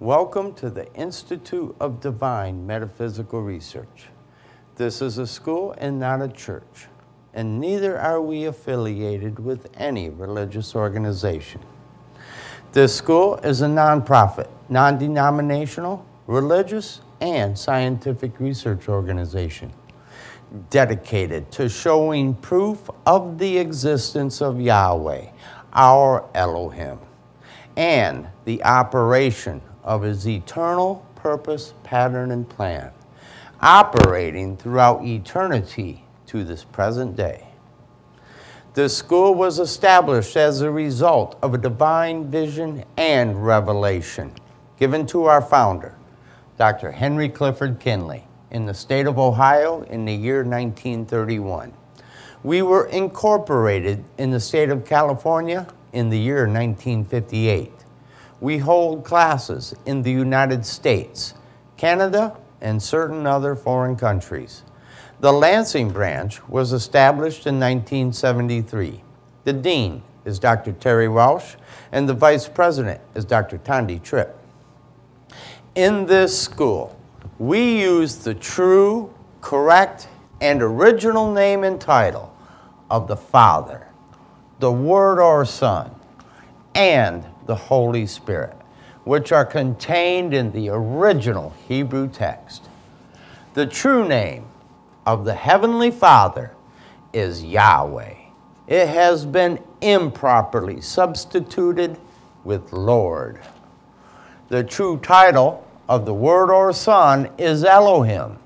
Welcome to the Institute of Divine Metaphysical Research. This is a school and not a church, and neither are we affiliated with any religious organization. This school is a nonprofit, non-denominational, religious, and scientific research organization dedicated to showing proof of the existence of Yahweh, our Elohim, and the operation of his eternal purpose, pattern, and plan, operating throughout eternity to this present day. This school was established as a result of a divine vision and revelation given to our founder, Dr. Henry Clifford Kinley, in the state of Ohio in the year 1931. We were incorporated in the state of California in the year 1958. We hold classes in the United States, Canada, and certain other foreign countries. The Lansing branch was established in 1973. The dean is Dr. Terry Welsh, and the vice president is Dr. Tandy Tripp. In this school, we use the true, correct, and original name and title of the Father, the Word or Son, and the Holy Spirit, which are contained in the original Hebrew text. The true name of the Heavenly Father is Yahweh. It has been improperly substituted with Lord. The true title of the Word or Son is Elohim.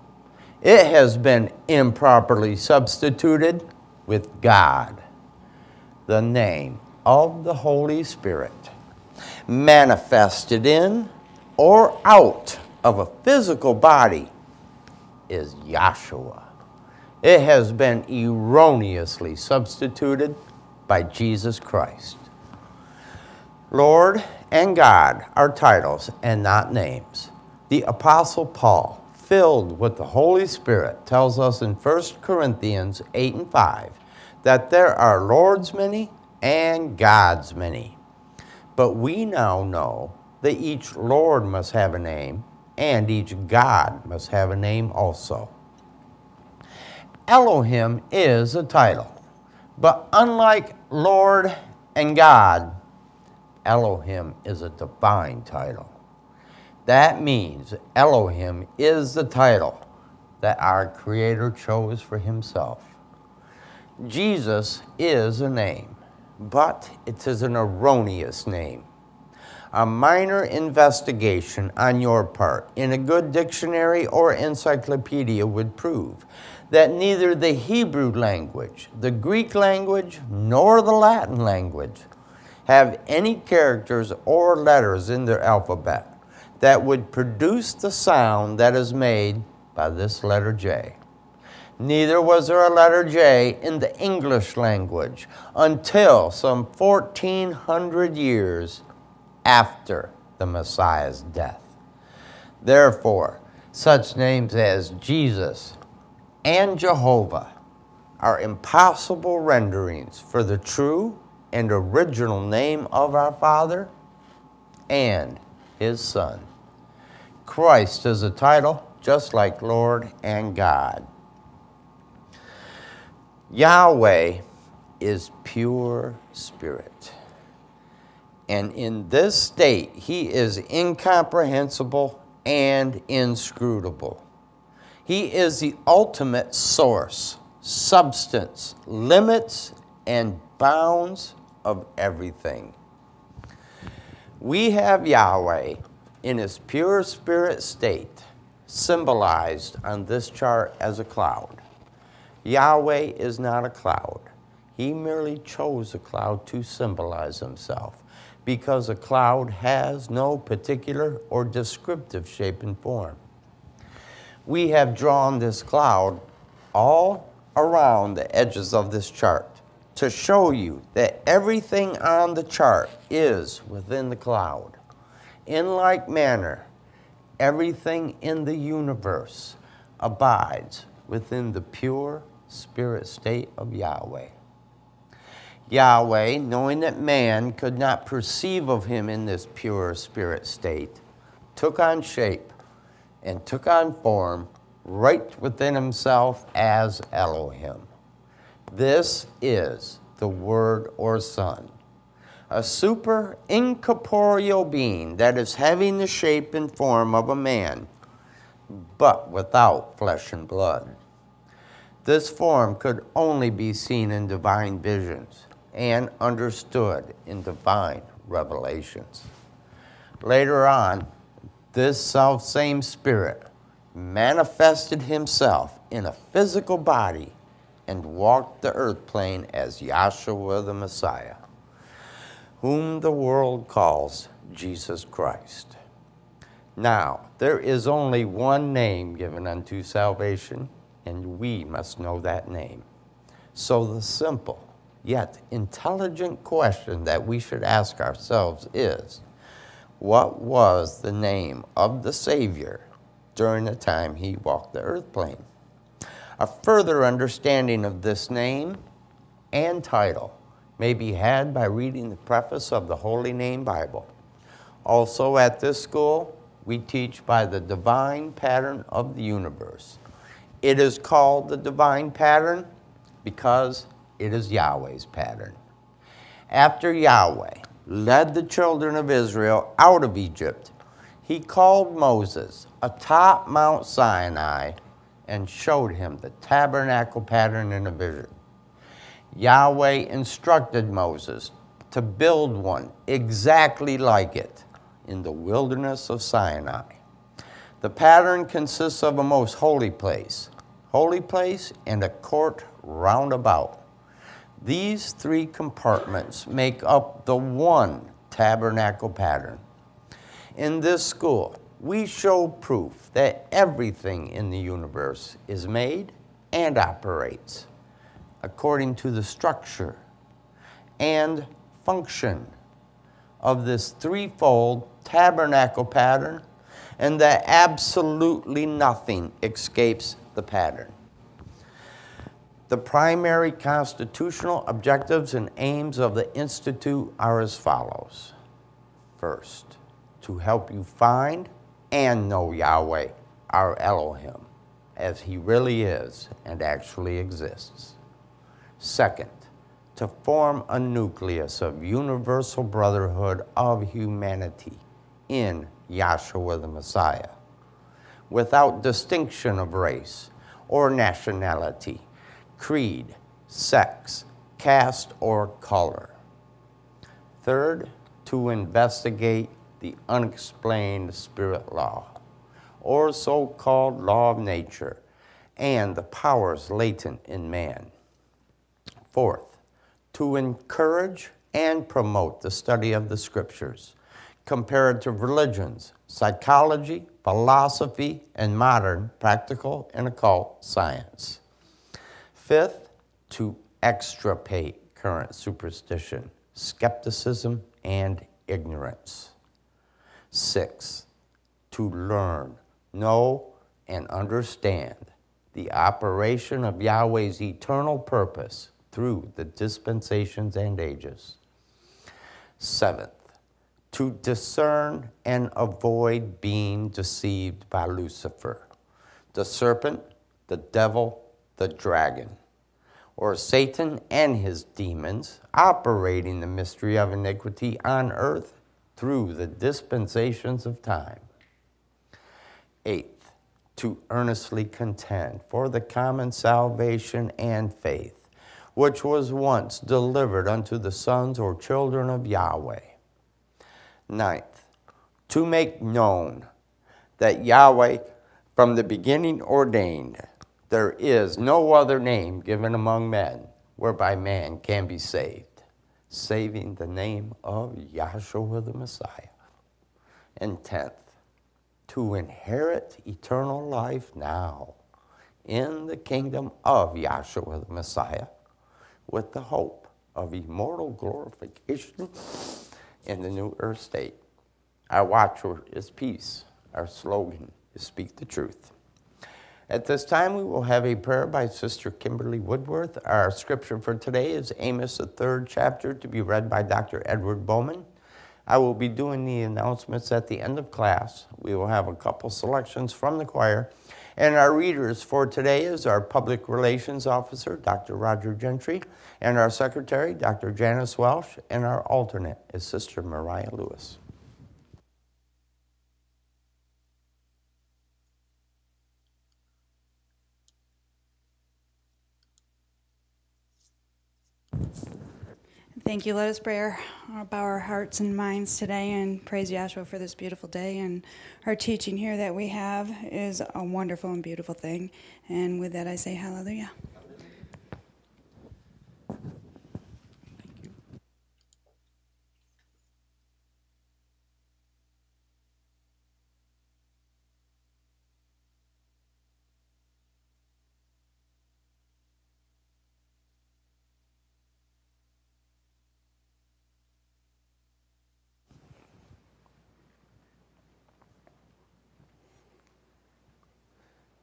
It has been improperly substituted with God. The name of the Holy Spirit, manifested in or out of a physical body, is Yahshua. It has been erroneously substituted by Jesus Christ. Lord and God are titles and not names. The Apostle Paul, filled with the Holy Spirit, tells us in 1 Corinthians 8:5 that there are Lord's many and God's many. But we now know that each Lord must have a name, and each God must have a name also. Elohim is a title, but unlike Lord and God, Elohim is a divine title. That means Elohim is the title that our Creator chose for himself. Jesus is a name, but it is an erroneous name. A minor investigation on your part in a good dictionary or encyclopedia would prove that neither the Hebrew language, the Greek language, nor the Latin language have any characters or letters in their alphabet that would produce the sound that is made by this letter J. Neither was there a letter J in the English language until some 1,400 years after the Messiah's death. Therefore, such names as Jesus and Jehovah are impossible renderings for the true and original name of our Father and his Son. Christ is a title just like Lord and God. Yahweh is pure spirit, and in this state he is incomprehensible and inscrutable. He is the ultimate source, substance, limits, and bounds of everything. We have Yahweh in his pure spirit state, symbolized on this chart as a cloud. Yahweh is not a cloud. He merely chose a cloud to symbolize himself, because a cloud has no particular or descriptive shape and form. We have drawn this cloud all around the edges of this chart to show you that everything on the chart is within the cloud. In like manner, everything in the universe abides within the pure spirit state of Yahweh. Yahweh, knowing that man could not perceive of him in this pure spirit state, took on shape and took on form right within himself as Elohim. This is the Word or Son, a super incorporeal being that is having the shape and form of a man, but without flesh and blood. This form could only be seen in divine visions and understood in divine revelations. Later on, this selfsame Spirit manifested himself in a physical body and walked the earth plane as Yahshua the Messiah, whom the world calls Jesus Christ. Now, there is only one name given unto salvation, and we must know that name. So the simple yet intelligent question that we should ask ourselves is, what was the name of the Savior during the time he walked the earth plane? A further understanding of this name and title may be had by reading the preface of the Holy Name Bible. Also at this school, we teach by the divine pattern of the universe. It is called the divine pattern because it is Yahweh's pattern. After Yahweh led the children of Israel out of Egypt, he called Moses atop Mount Sinai and showed him the tabernacle pattern in a vision. Yahweh instructed Moses to build one exactly like it in the wilderness of Sinai. The pattern consists of a most holy place and a court roundabout. These three compartments make up the one tabernacle pattern. In this school, we show proof that everything in the universe is made and operates according to the structure and function of this threefold tabernacle pattern, and that absolutely nothing escapes the pattern. The primary constitutional objectives and aims of the Institute are as follows. First, to help you find and know Yahweh, our Elohim, as he really is and actually exists. Second, to form a nucleus of universal brotherhood of humanity in Yahshua the Messiah, without distinction of race or nationality, creed, sex, caste, or color. Third, to investigate the unexplained spirit law, or so-called law of nature, and the powers latent in man. Fourth, to encourage and promote the study of the scriptures, comparative religions, psychology, philosophy, and modern practical and occult science. Fifth, to extirpate current superstition, skepticism, and ignorance. Sixth, to learn, know, and understand the operation of Yahweh's eternal purpose through the dispensations and ages. Seventh, to discern and avoid being deceived by Lucifer, the serpent, the devil, the dragon, or Satan and his demons operating the mystery of iniquity on earth through the dispensations of time. Eighth, to earnestly contend for the common salvation and faith, which was once delivered unto the sons or children of Yahweh. Ninth, to make known that Yahweh from the beginning ordained there is no other name given among men whereby man can be saved, saving the name of Yahshua the Messiah. And tenth, to inherit eternal life now in the kingdom of Yahshua the Messiah with the hope of immortal glorification in the new earth state. Our watchword is peace. Our slogan is speak the truth. At this time, we will have a prayer by Sister Kimberly Woodworth. Our scripture for today is Amos, the 3rd chapter, to be read by Dr. Edward Bowman. I will be doing the announcements at the end of class. We will have a couple selections from the choir. And our readers for today is our public relations officer, Dr. Roger Gentry, and our secretary, Dr. Janice Welsh, and our alternate is Sister Mariah Lewis. Thank you. Let us pray, bow our hearts and minds today and praise Yahshua for this beautiful day. And our teaching here that we have is a wonderful and beautiful thing. And with that, I say hallelujah.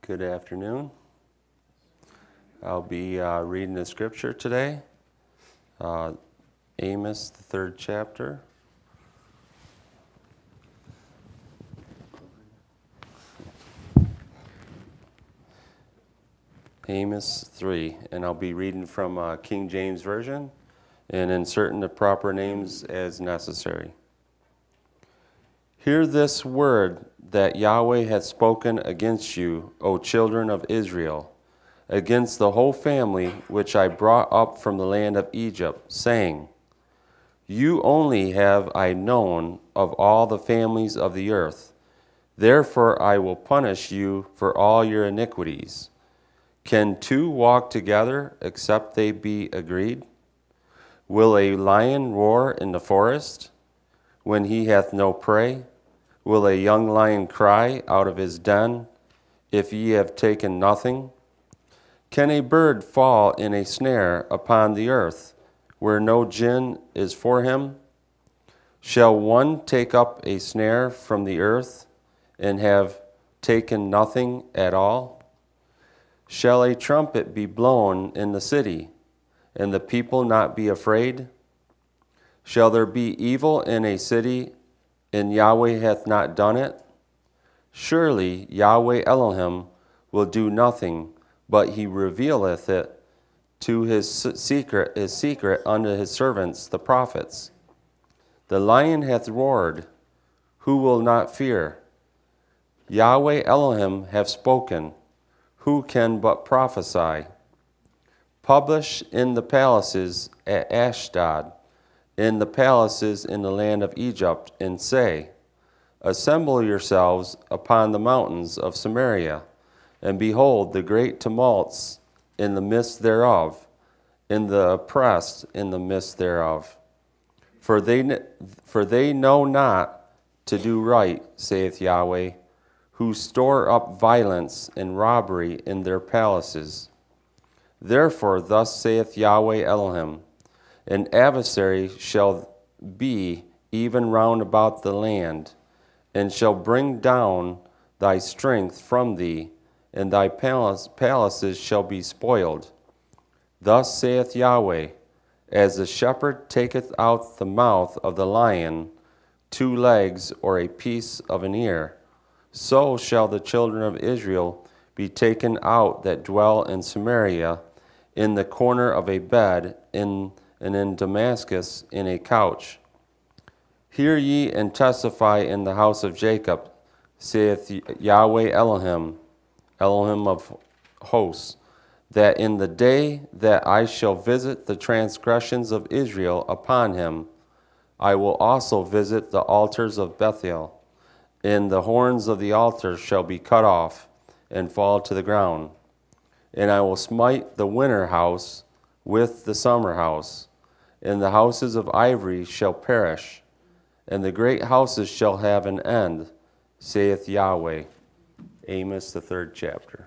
Good afternoon. I'll be reading the scripture today, Amos, the 3rd chapter. Amos 3, and I'll be reading from King James Version and inserting the proper names as necessary. Hear this word that Yahweh hath spoken against you, O children of Israel, against the whole family which I brought up from the land of Egypt, saying, You only have I known of all the families of the earth. Therefore I will punish you for all your iniquities. Can two walk together except they be agreed? Will a lion roar in the forest when he hath no prey? Will a young lion cry out of his den, if ye have taken nothing? Can a bird fall in a snare upon the earth, where no gin is for him? Shall one take up a snare from the earth, and have taken nothing at all? Shall a trumpet be blown in the city, and the people not be afraid? Shall there be evil in a city, and Yahweh hath not done it? Surely Yahweh Elohim will do nothing, but he revealeth it to his secret unto his servants, the prophets. The lion hath roared, who will not fear? Yahweh Elohim hath spoken, who can but prophesy? Publish in the palaces at Ashdod, in the palaces in the land of Egypt, and say, Assemble yourselves upon the mountains of Samaria, and behold the great tumults in the midst thereof, and the oppressed in the midst thereof. For they know not to do right, saith Yahweh, who store up violence and robbery in their palaces. Therefore thus saith Yahweh Elohim, An adversary shall be even round about the land, and shall bring down thy strength from thee, and thy palaces shall be spoiled. Thus saith Yahweh, As the shepherd taketh out the mouth of the lion, two legs or a piece of an ear, so shall the children of Israel be taken out that dwell in Samaria, in the corner of a bed, and in Damascus in a couch. Hear ye and testify in the house of Jacob, saith Yahweh Elohim, Elohim of hosts, that in the day that I shall visit the transgressions of Israel upon him, I will also visit the altars of Bethel, and the horns of the altar shall be cut off and fall to the ground. And I will smite the winter house with the summer house, and the houses of ivory shall perish, and the great houses shall have an end, saith Yahweh. Amos, the 3rd chapter.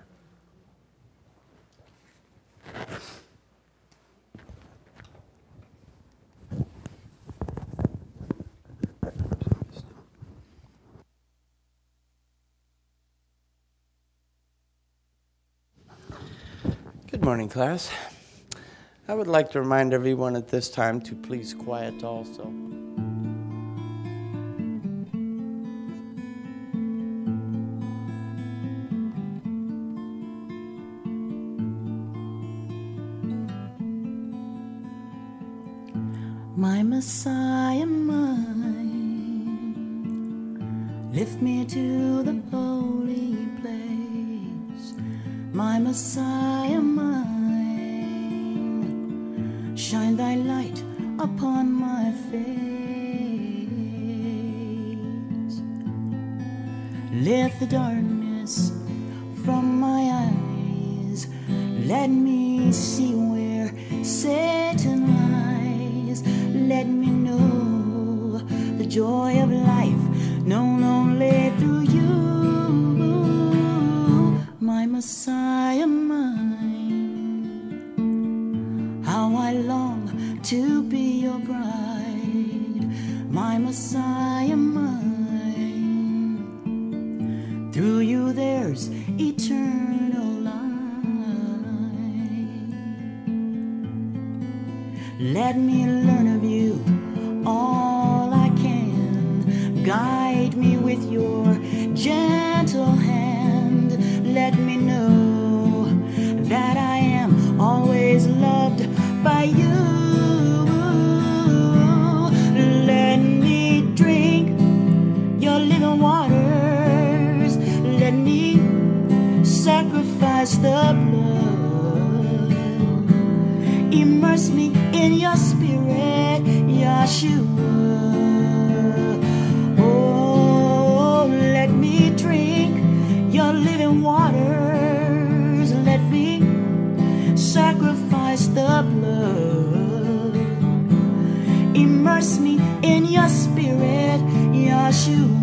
Good morning, class. I would like to remind everyone at this time to please quiet also. my Messiah mine. Lift me to the holy place, my Messiah mine. Shine thy light upon my face. Lift the darkness from my eyes. Let me see where Satan lies. Let me know the joy of life known only through you, my Messiah mine. How I long to be your bride, my Messiah mine. Through you there's eternal life. Let me learn of you all I can. Guide me with your gentle hand. Let me know that I am always loved by you. Let me drink your living waters. Let me sacrifice the blood. Immerse me in your spirit, Yahshua. Oh, let me drink your living waters. Let me sacrifice the blood. Immerse me in your spirit, Yahshua.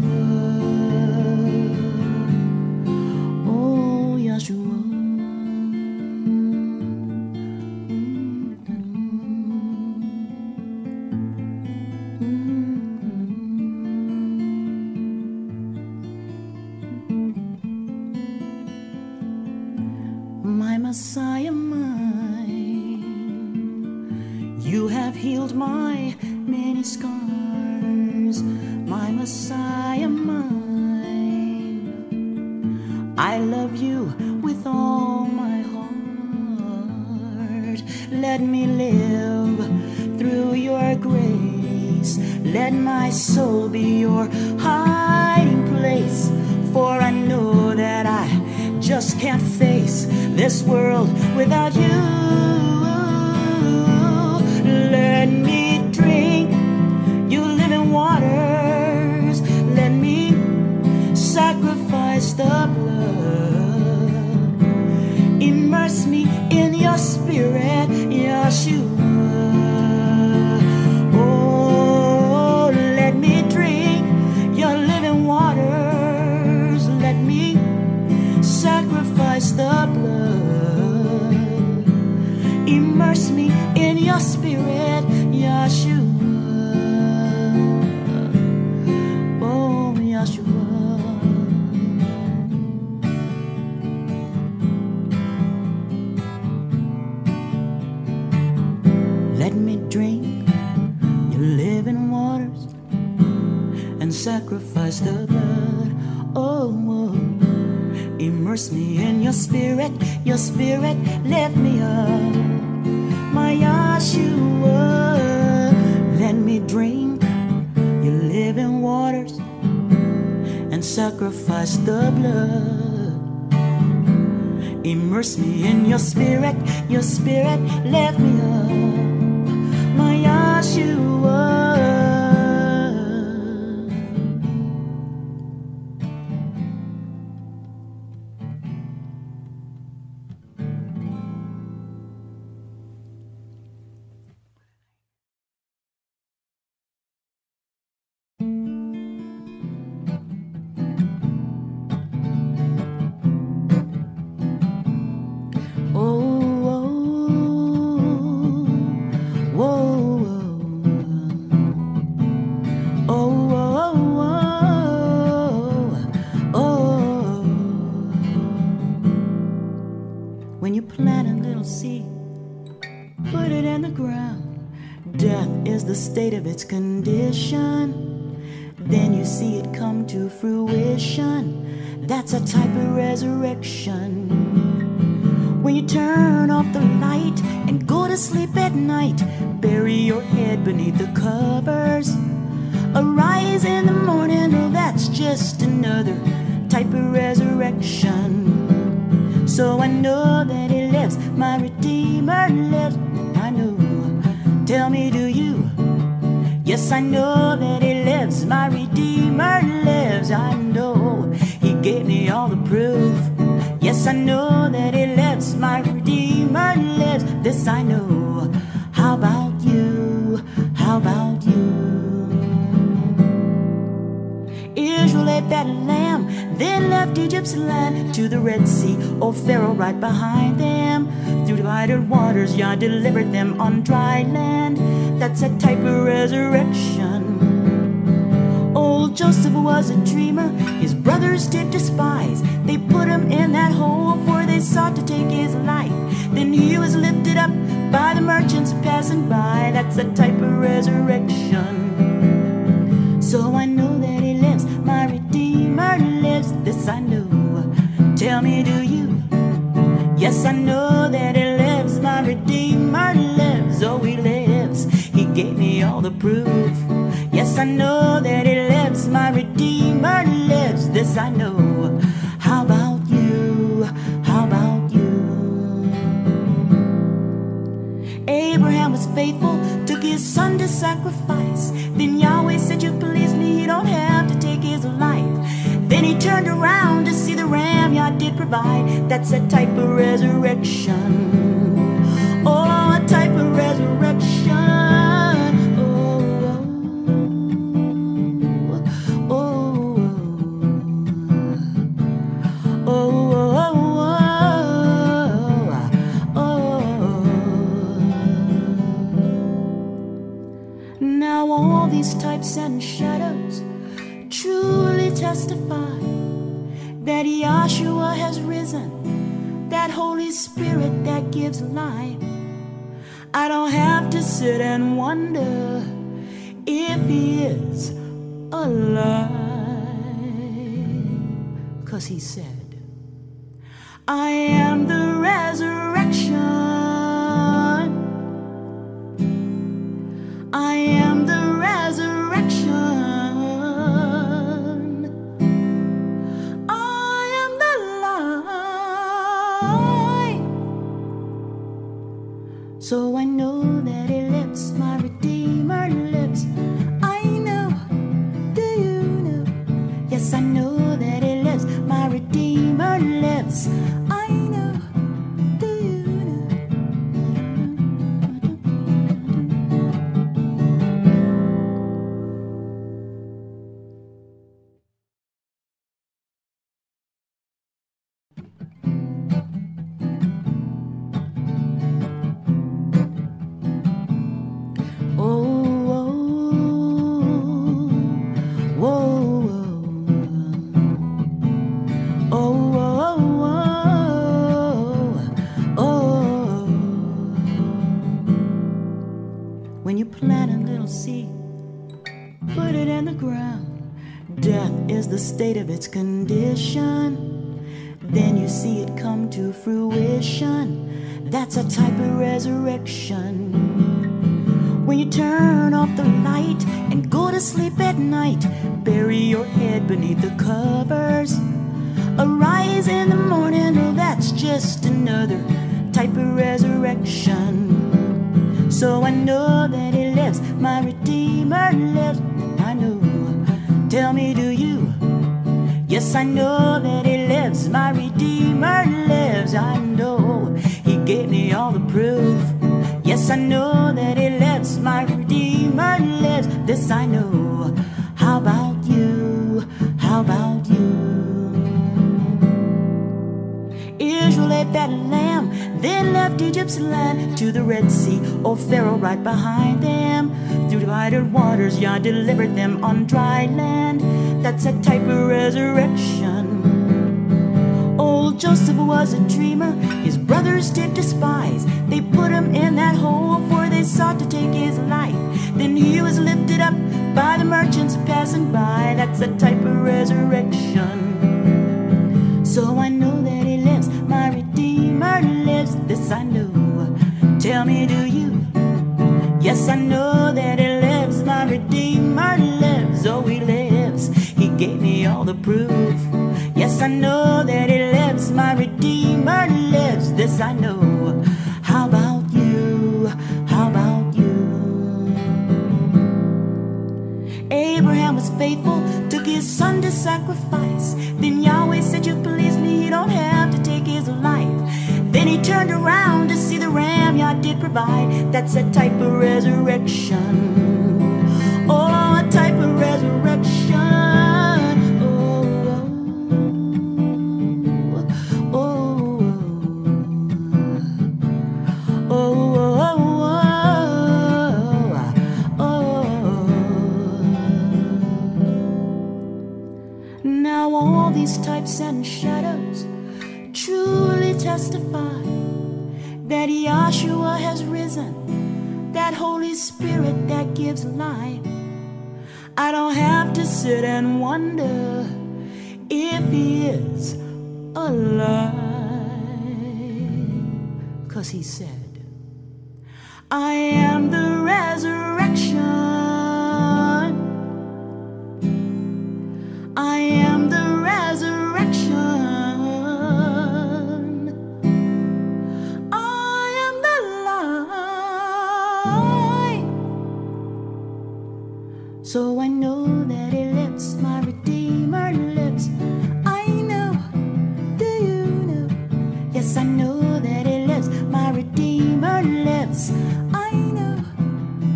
That's a type of resurrection. When you turn off the light and go to sleep at night, bury your head beneath the covers. Arise in the morning, oh, that's just another type of resurrection. So I know that He lives, my Redeemer lives, I know. Tell me, do you? Yes, I know that He lives, my Redeemer lives, I know. He gave me all the proof. Yes, I know that He lives, my Redeemer lives, this I know. How about you? How about you? Israel ate that lamb, then left Egypt's land to the Red Sea, O Pharaoh right behind them. Through divided waters Yah delivered them on dry land. That's a type of resurrection. Old Joseph was a dreamer, his brothers did despise. They put him in that hole, for they sought to take his life. Then he was lifted up by the merchants passing by. That's a type of resurrection. So I know that my Redeemer lives, this I know. Tell me, do you? Yes, I know that He lives, my Redeemer lives, oh, He lives. He gave me all the proof. Yes, I know that He lives, my Redeemer lives, this I know. How about you? How about you? Abraham was faithful, took his son to sacrifice. Then Yahweh said, you please me, you don't have to take his life. Then he turned around to see the ram Yah did provide. That's a type of resurrection. Oh, a type of resurrection. Oh, oh, oh, oh, oh, oh. Now all these types and shadows truly testify that Yahshua has risen, that Holy Spirit that gives life. I don't have to sit and wonder if He is alive, 'cause He said, I am the resurrection. I am the resurrection. I am the life. So I know that He lives, my Redeemer lives. I know, do you know? Yes, I know that He lives, my Redeemer lives. I know. State of its condition, then you see it come to fruition. That's a type of resurrection. When you turn off the light and go to sleep at night, bury your head beneath the covers. Arise in the morning, oh, that's just another type of resurrection. So I know that He lives, my Redeemer lives, I know. Tell me, do you? Yes, I know that He lives, my Redeemer lives, I know. He gave me all the proof. Yes, I know that He lives, my Redeemer lives, this I know. How about you? How about you? Israel ate that lamb, then left Egypt's land to the Red Sea, O Pharaoh right behind them. Through divided waters Yah delivered them on dry land. That's a type of resurrection. Old Joseph was a dreamer, his brothers did despise. They put him in that hole, for they sought to take his life. Then he was lifted up by the merchants passing by. That's a type of resurrection. So I know that He lives, my Redeemer lives. I know that He lives. My Redeemer lives, oh He lives. He gave me all the proof. Yes, I know that He lives. My Redeemer lives. This I know. How about you? How about you? Abraham was faithful, took his son to sacrifice. Then Yahweh said, you please me, you don't have to take his life. Then he turned around to see the ram Yah did provide. That's a type of resurrection. Oh, a type of resurrection. Oh, oh, oh, oh, oh, oh, oh. Now all these types and shadows truly testify that Yahshua has risen, that Holy Spirit that gives life. I don't have to sit and wonder if He is alive, 'cause He said, I am the resurrection. I am the resurrection. So I know that He lives, my Redeemer lives. I know, do you know? Yes, I know that He lives, my Redeemer lives. I know,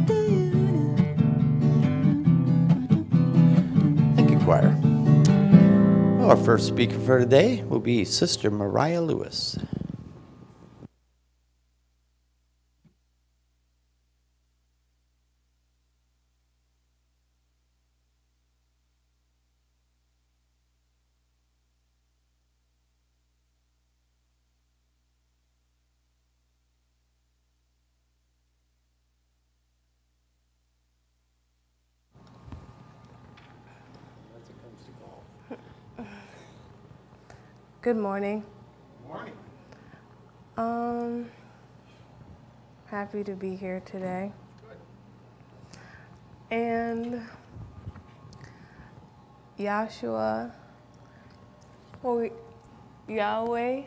do you know? Thank you, choir. Well, our first speaker for today will be Sister Mariah Lewis. Good morning. Good morning. Happy to be here today. Good. And Yahshua, or Yahweh,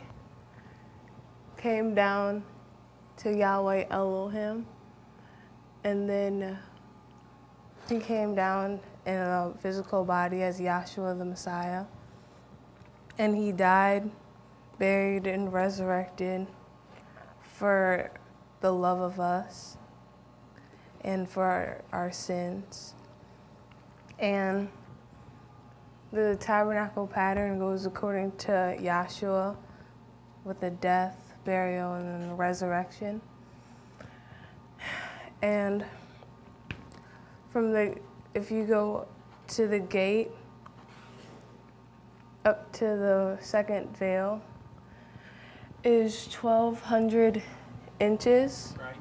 came down to Yahweh Elohim, and then He came down in a physical body as Yahshua the Messiah. And He died, buried, and resurrected for the love of us and for our sins. And the tabernacle pattern goes according to Yahshua with the death, burial, and then the resurrection. And from the, if you go to the gate, up to the second veil is 1,200 inches. Right.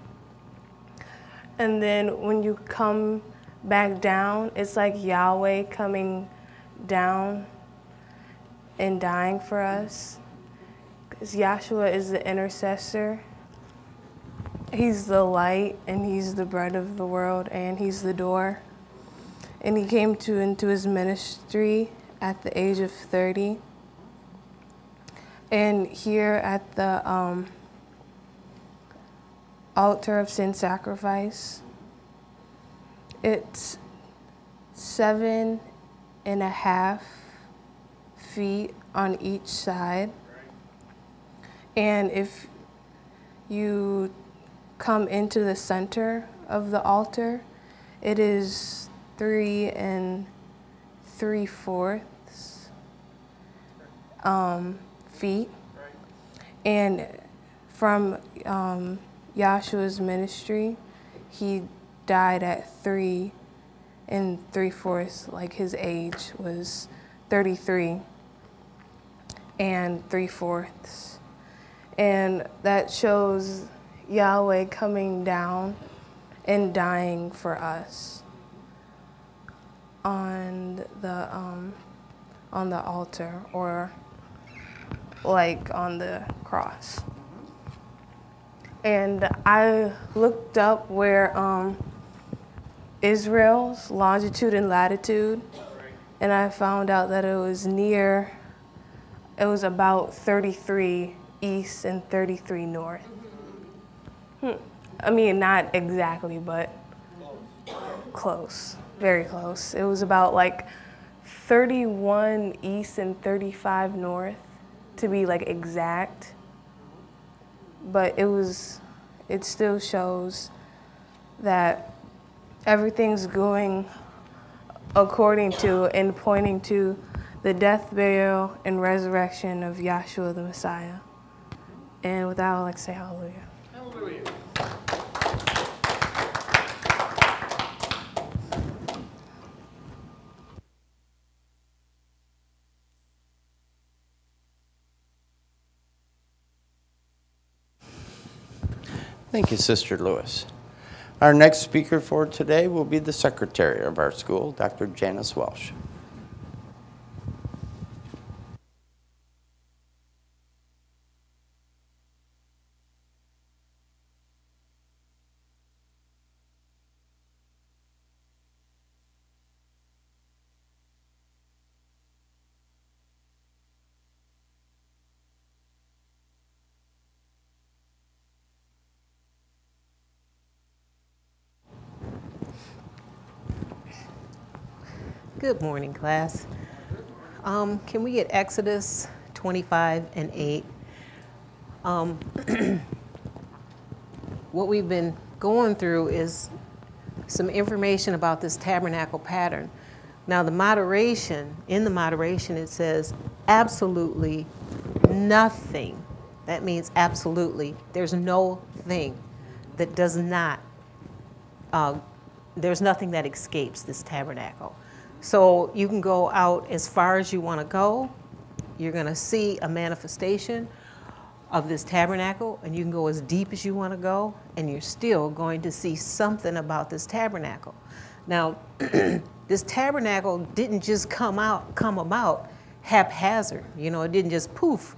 And then when you come back down, it's like Yahweh coming down and dying for us. Because Yahshua is the intercessor. He's the light, and He's the bread of the world, and He's the door. And He came into His ministry at the age of 30. And here at the altar of sin sacrifice, it's 7.5 feet on each side. And if you come into the center of the altar, it is 3 3/4 feet. And from Yahshua's ministry, He died at 3 3/4, like His age was 33 and 3/4. And that shows Yahweh coming down and dying for us on the altar, or like on the cross. And I looked up where Israel's longitude and latitude, and I found out that it was near, it was about 33 east and 33 north. I mean, not exactly, but close, very close. It was about like 31 east and 35 north, to be like exact. But it was, it still shows that everything's going according to and pointing to the death, burial, and resurrection of Yahshua the Messiah. And with that, I would like to say hallelujah. Hallelujah. Thank you, Sister Lewis. Our next speaker for today will be the secretary of our school, Dr. Janice Welsh. Good morning, class. Can we get Exodus 25 and 8? What we've been going through is some information about this tabernacle pattern. Now the moderation, in the moderation it says absolutely nothing. That means absolutely. There's no thing that does not, there's nothing that escapes this tabernacle. So you can go out as far as you want to go. You're going to see a manifestation of this tabernacle, and you can go as deep as you want to go, and you're still going to see something about this tabernacle. Now, this tabernacle didn't just come about haphazard. You know, it didn't just poof.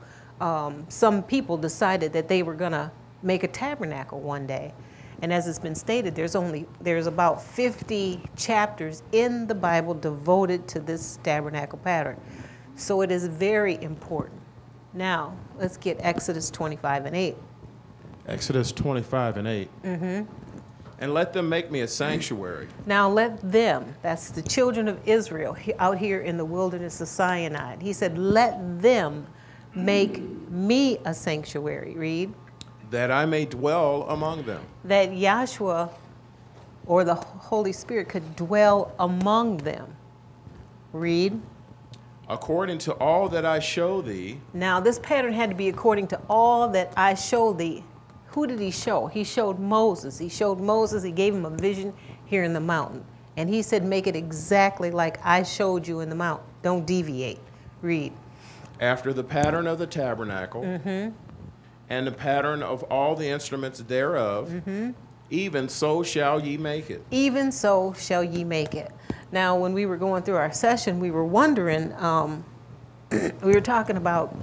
Some people decided that they were going to make a tabernacle one day. And as it's been stated, there's about 50 chapters in the Bible devoted to this tabernacle pattern. So it is very important. Now, let's get Exodus 25 and 8. Exodus 25 and 8. Mm-hmm. And let them make me a sanctuary. Now let them, that's the children of Israel out here in the wilderness of Sinai. He said, let them make me a sanctuary. Read. That I may dwell among them. That Yahshua, or the Holy Spirit, could dwell among them. Read. According to all that I show thee. Now this pattern had to be according to all that I show thee. Who did he show? He showed Moses. He showed Moses. He gave him a vision here in the mountain. And he said, make it exactly like I showed you in the mountain. Don't deviate. Read. After the pattern of the tabernacle. Mm-hmm. And the pattern of all the instruments thereof, mm-hmm. even so shall ye make it. Even so shall ye make it. Now, when we were going through our session, we were wondering, we were talking about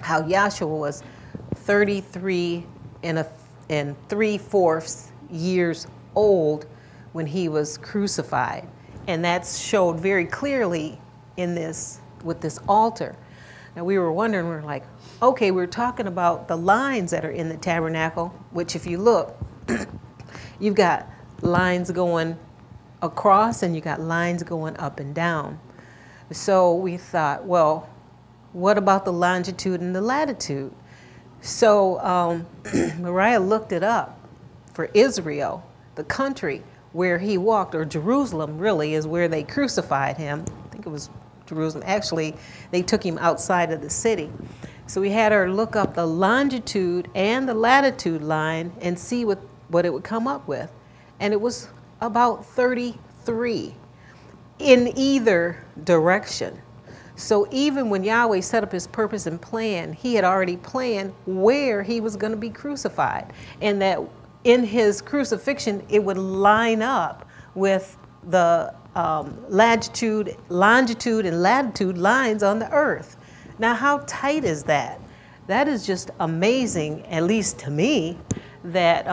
how Yahshua was 33 and 3/4 years old when he was crucified. And that's showed very clearly in this, with this altar. Now, we were wondering, we were like, okay, we're talking about the lines that are in the tabernacle, which if you look, you've got lines going across and you got lines going up and down. So we thought, well, what about the longitude and the latitude? So Mariah looked it up for Israel, the country where he walked, or Jerusalem really is where they crucified him. I think it was Jerusalem. Actually, they took him outside of the city. So we had her look up the longitude and the latitude line and see what it would come up with. And it was about 33 in either direction. So even when Yahweh set up his purpose and plan, he had already planned where he was going to be crucified. And that in his crucifixion, it would line up with the longitude and latitude lines on the earth. Now, how tight is that? That is just amazing, at least to me, that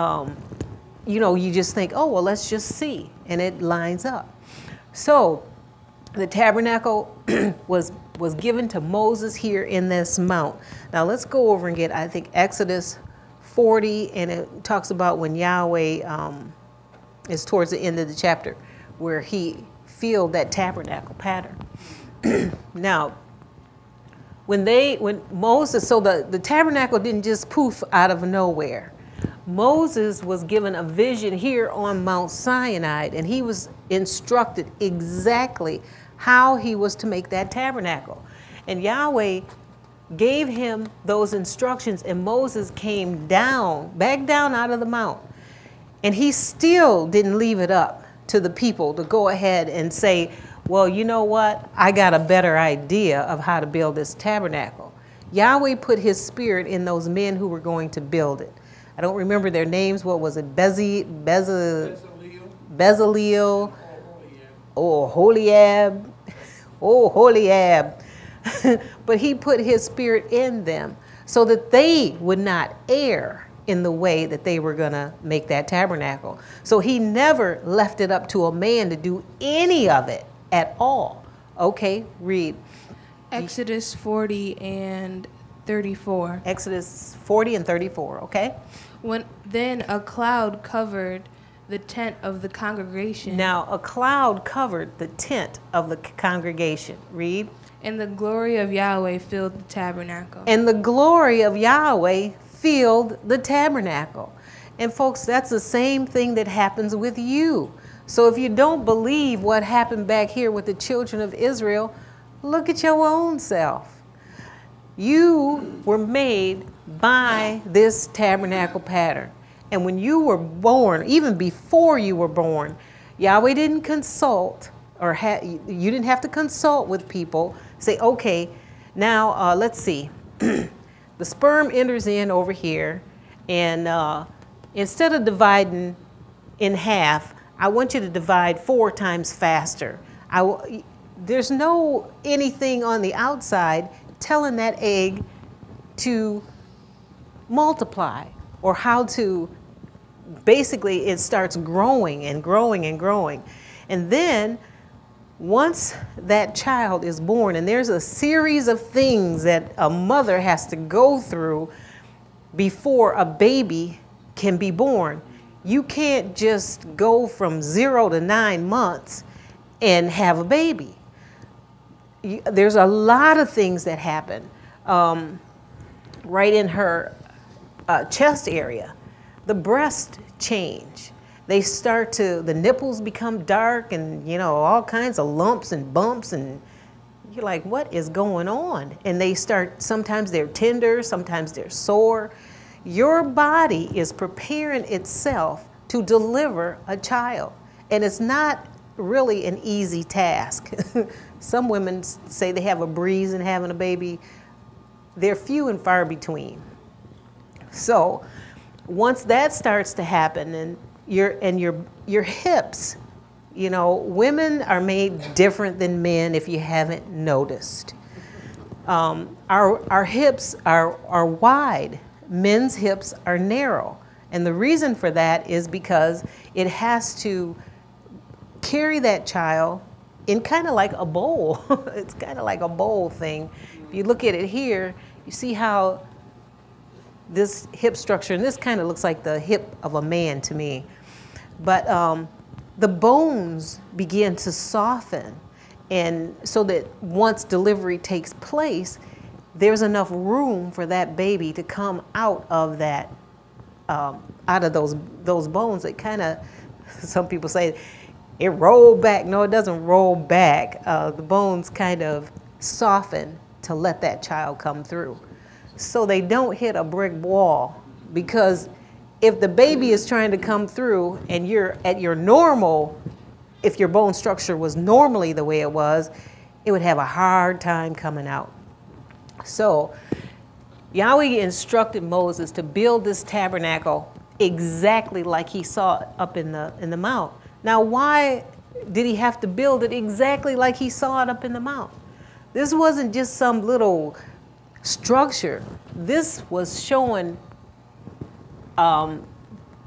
you know, you just think, oh, well, let's just see. And it lines up. So the tabernacle was given to Moses here in this mount. Now let's go over and get, I think, Exodus 40, and it talks about when Yahweh, is towards the end of the chapter, where he filled that tabernacle pattern. Now, when Moses, so the tabernacle didn't just poof out of nowhere. Moses was given a vision here on Mount Sinai, and he was instructed exactly how he was to make that tabernacle. And Yahweh gave him those instructions, and Moses came down, back down out of the mount. And he still didn't leave it up to the people to go ahead and say, well, you know what? I got a better idea of how to build this tabernacle. Yahweh put his spirit in those men who were going to build it. I don't remember their names. What was it? Bezalel, Oholiab, but he put his spirit in them so that they would not err in the way that they were going to make that tabernacle. So he never left it up to a man to do any of it at all. Okay, read. Exodus 40 and 34. Exodus 40 and 34, okay. Then a cloud covered the tent of the congregation. Now, a cloud covered the tent of the congregation. Read. And the glory of Yahweh filled the tabernacle. And the glory of Yahweh filled the tabernacle. And folks, that's the same thing that happens with you. So if you don't believe what happened back here with the children of Israel, look at your own self. You were made by this tabernacle pattern. And when you were born, even before you were born, Yahweh didn't consult, or you didn't have to consult with people. Say, okay, now let's see. The sperm enters in over here, and instead of dividing in half, I want you to divide 4 times faster. There's no anything on the outside telling that egg to multiply, or how to, basically it starts growing and growing and growing. And then once that child is born, and there's a series of things that a mother has to go through before a baby can be born. You can't just go from 0 to 9 months and have a baby. There's a lot of things that happen right in her chest area. The breasts change. They start to, the nipples become dark, and you know, all kinds of lumps and bumps, and you're like, what is going on? And they start, sometimes they're tender, sometimes they're sore. Your body is preparing itself to deliver a child. And it's not really an easy task. Some women say they have a breeze in having a baby. They're few and far between. So once that starts to happen, and your hips, you know, women are made different than men, if you haven't noticed. Our hips are wide. Men's hips are narrow. And the reason for that is because it has to carry that child in kind of like a bowl. It's kind of like a bowl thing. If you look at it here, you see how this hip structure, and this kind of looks like the hip of a man to me. But the bones begin to soften, and so that once delivery takes place, there's enough room for that baby to come out of that, out of those bones. It kind of, some people say, it rolled back. No, it doesn't roll back. The bones kind of soften to let that child come through. So they don't hit a brick wall, because if the baby is trying to come through and you're at your normal, if your bone structure was normally the way it was, it would have a hard time coming out. So Yahweh instructed Moses to build this tabernacle exactly like he saw it up in the mount. Now, why did he have to build it exactly like he saw it up in the mount? This wasn't just some little structure. This was showing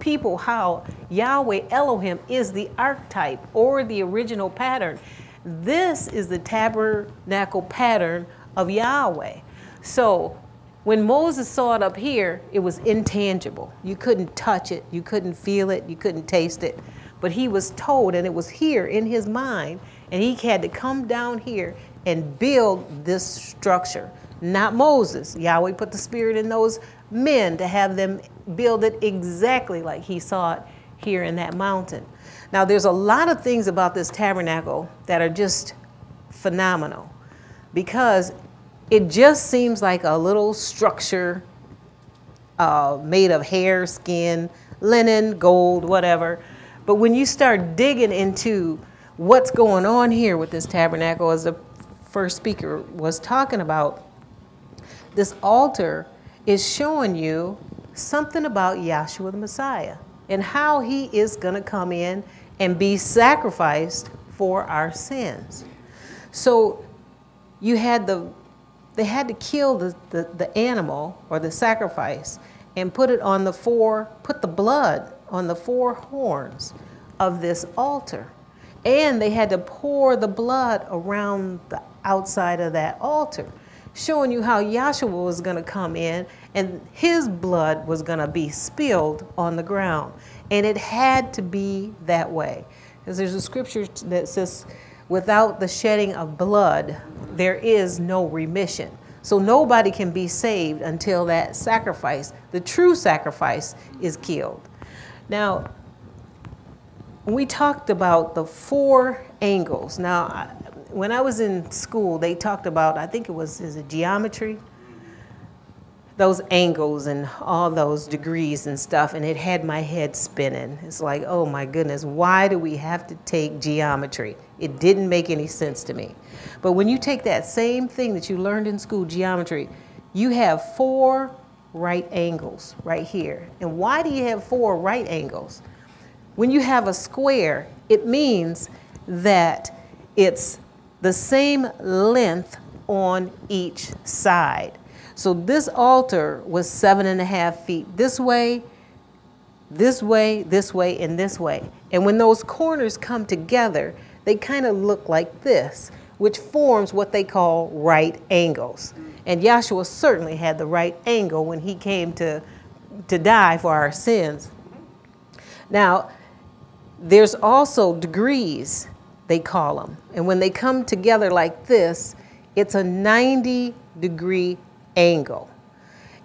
people how Yahweh Elohim is the archetype or the original pattern. This is the tabernacle pattern of Yahweh. So when Moses saw it up here, it was intangible. You couldn't touch it, you couldn't feel it, you couldn't taste it. But he was told, and it was here in his mind, and he had to come down here and build this structure. Not Moses. Yahweh put the spirit in those men to have them build it exactly like he saw it here in that mountain. Now there's a lot of things about this tabernacle that are just phenomenal, because it just seems like a little structure made of hair, skin, linen, gold, whatever. But when you start digging into what's going on here with this tabernacle, as the first speaker was talking about, this altar is showing you something about Yahshua the Messiah and how he is going to come in and be sacrificed for our sins. So you had they had to kill the animal or the sacrifice and put the blood on the four horns of this altar. And they had to pour the blood around the outside of that altar, showing you how Yahshua was going to come in and his blood was going to be spilled on the ground. And it had to be that way. Because there's a scripture that says, without the shedding of blood, there is no remission. So nobody can be saved until that sacrifice, the true sacrifice, is killed. Now, we talked about the four angles. Now, when I was in school, they talked about, I think it was, is it geometry? Those angles and all those degrees and stuff, and it had my head spinning. It's like, oh my goodness, why do we have to take geometry? It didn't make any sense to me. But when you take that same thing that you learned in school, geometry, you have four right angles right here. And why do you have four right angles? When you have a square, it means that it's the same length on each side. So this altar was 7.5 feet this way, and this way. And when those corners come together, they kind of look like this, which forms what they call right angles. And Yahshua certainly had the right angle when he came to die for our sins. Now, there's also degrees, they call them. And when they come together like this, it's a 90-degree angle.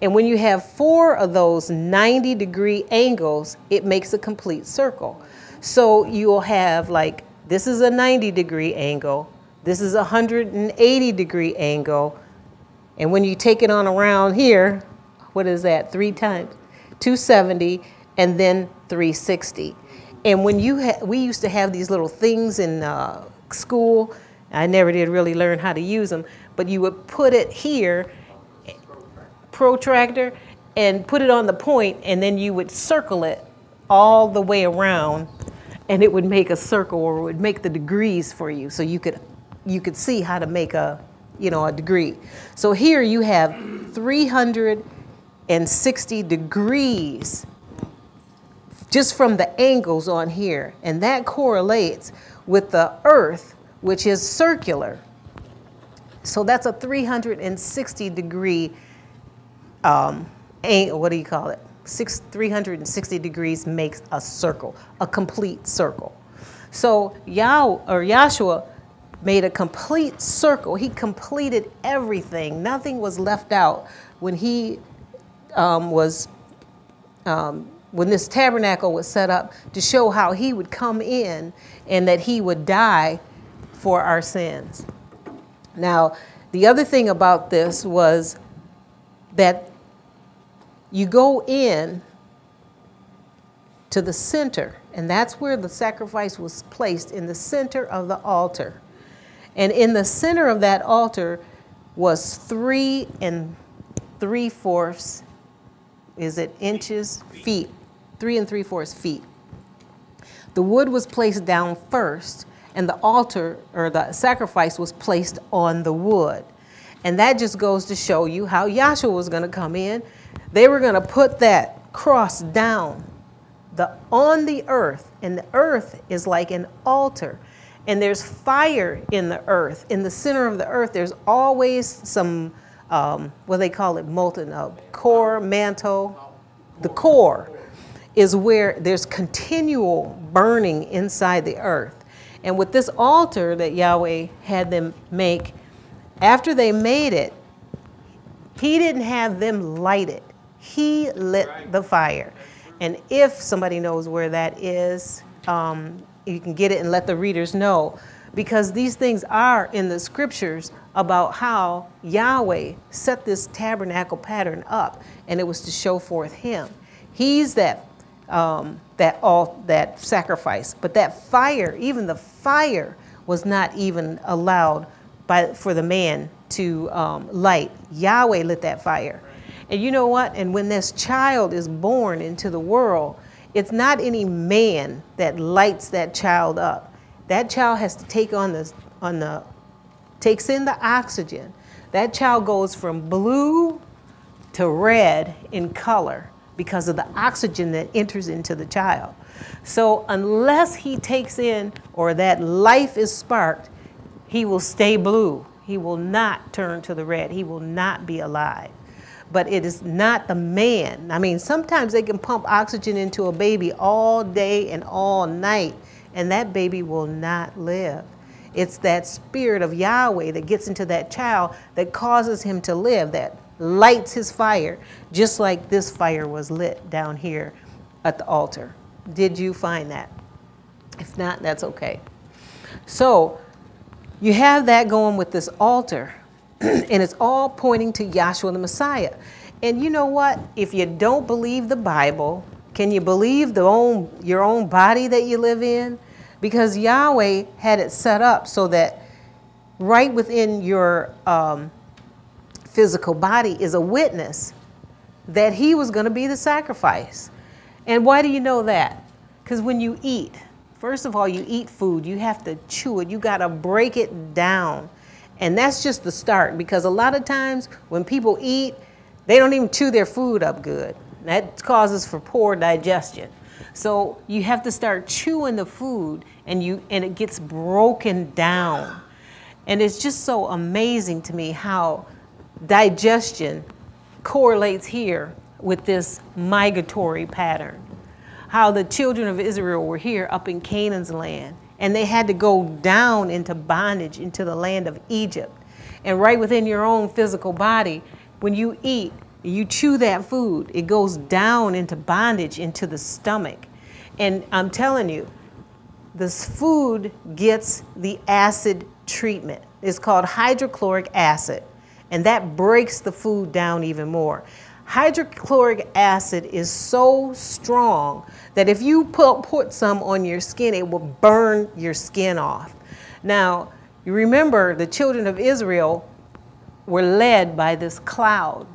And when you have four of those 90-degree angles, it makes a complete circle. So you'll have, like, this is a 90-degree angle, this is a 180-degree angle, and when you take it on around here, what is that? 3 times 270, and then 360. And when we used to have these little things in school. I never did really learn how to use them, but you would put it here, protractor, and put it on the point, and then you would circle it all the way around, and it would make a circle, or it would make the degrees for you, so you could see how to make a degree. So here you have 360 degrees just from the angles on here. And that correlates with the earth, which is circular. So that's a 360 degree, 360 degrees makes a circle, a complete circle. So Yahshua made a complete circle. He completed everything. Nothing was left out when he when this tabernacle was set up, to show how he would come in and that he would die for our sins. Now, the other thing about this was that you go in to the center, and that's where the sacrifice was placed, in the center of the altar. And in the center of that altar was 3 3/4, is it inches? Feet. 3 3/4 feet. The wood was placed down first, and the altar, or the sacrifice, was placed on the wood. And that just goes to show you how Yahshua was going to come in. They were going to put that cross down on the earth, and the earth is like an altar, and there's fire in the earth. In the center of the earth, there's always some, what they call it, molten core, mantle. The core is where there's continual burning inside the earth. And with this altar that Yahweh had them make, after they made it, he didn't have them light it. He lit the fire. And if somebody knows where that is, you can get it and let the readers know, because these things are in the scriptures about how Yahweh set this tabernacle pattern up, and it was to show forth him. He's that, that sacrifice. But that fire, even the fire, was not even allowed for the man to light. Yahweh lit that fire. And you know what? And when this child is born into the world, it's not any man that lights that child up. That child has to take on the, takes in the oxygen. That child goes from blue to red in color because of the oxygen that enters into the child. So unless he takes in, or that life is sparked, he will stay blue. He will not turn to the red. He will not be alive. But it is not the man. I mean, sometimes they can pump oxygen into a baby all day and all night, and that baby will not live. It's that spirit of Yahweh that gets into that child that causes him to live, that lights his fire, just like this fire was lit down here at the altar. Did you find that? If not, that's okay. So you have that going with this altar, and it's all pointing to Yahshua the Messiah. And you know what? If you don't believe the Bible, can you believe your own body that you live in? Because Yahweh had it set up so that right within your physical body is a witness that he was going to be the sacrifice. And why do you know that? Because when you eat, first of all, you eat food. You have to chew it. You got to break it down. And that's just the start, because a lot of times when people eat, they don't even chew their food up good. That causes for poor digestion. So you have to start chewing the food, and it gets broken down. And it's just so amazing to me how digestion correlates here with this migratory pattern. How the children of Israel were here up in Canaan's land, and they had to go down into bondage into the land of Egypt. And right within your own physical body, when you eat, you chew that food, it goes down into bondage into the stomach. And I'm telling you, this food gets the acid treatment. It's called hydrochloric acid, and that breaks the food down even more. Hydrochloric acid is so strong that if you put some on your skin, it will burn your skin off. Now, you remember the children of Israel were led by this cloud.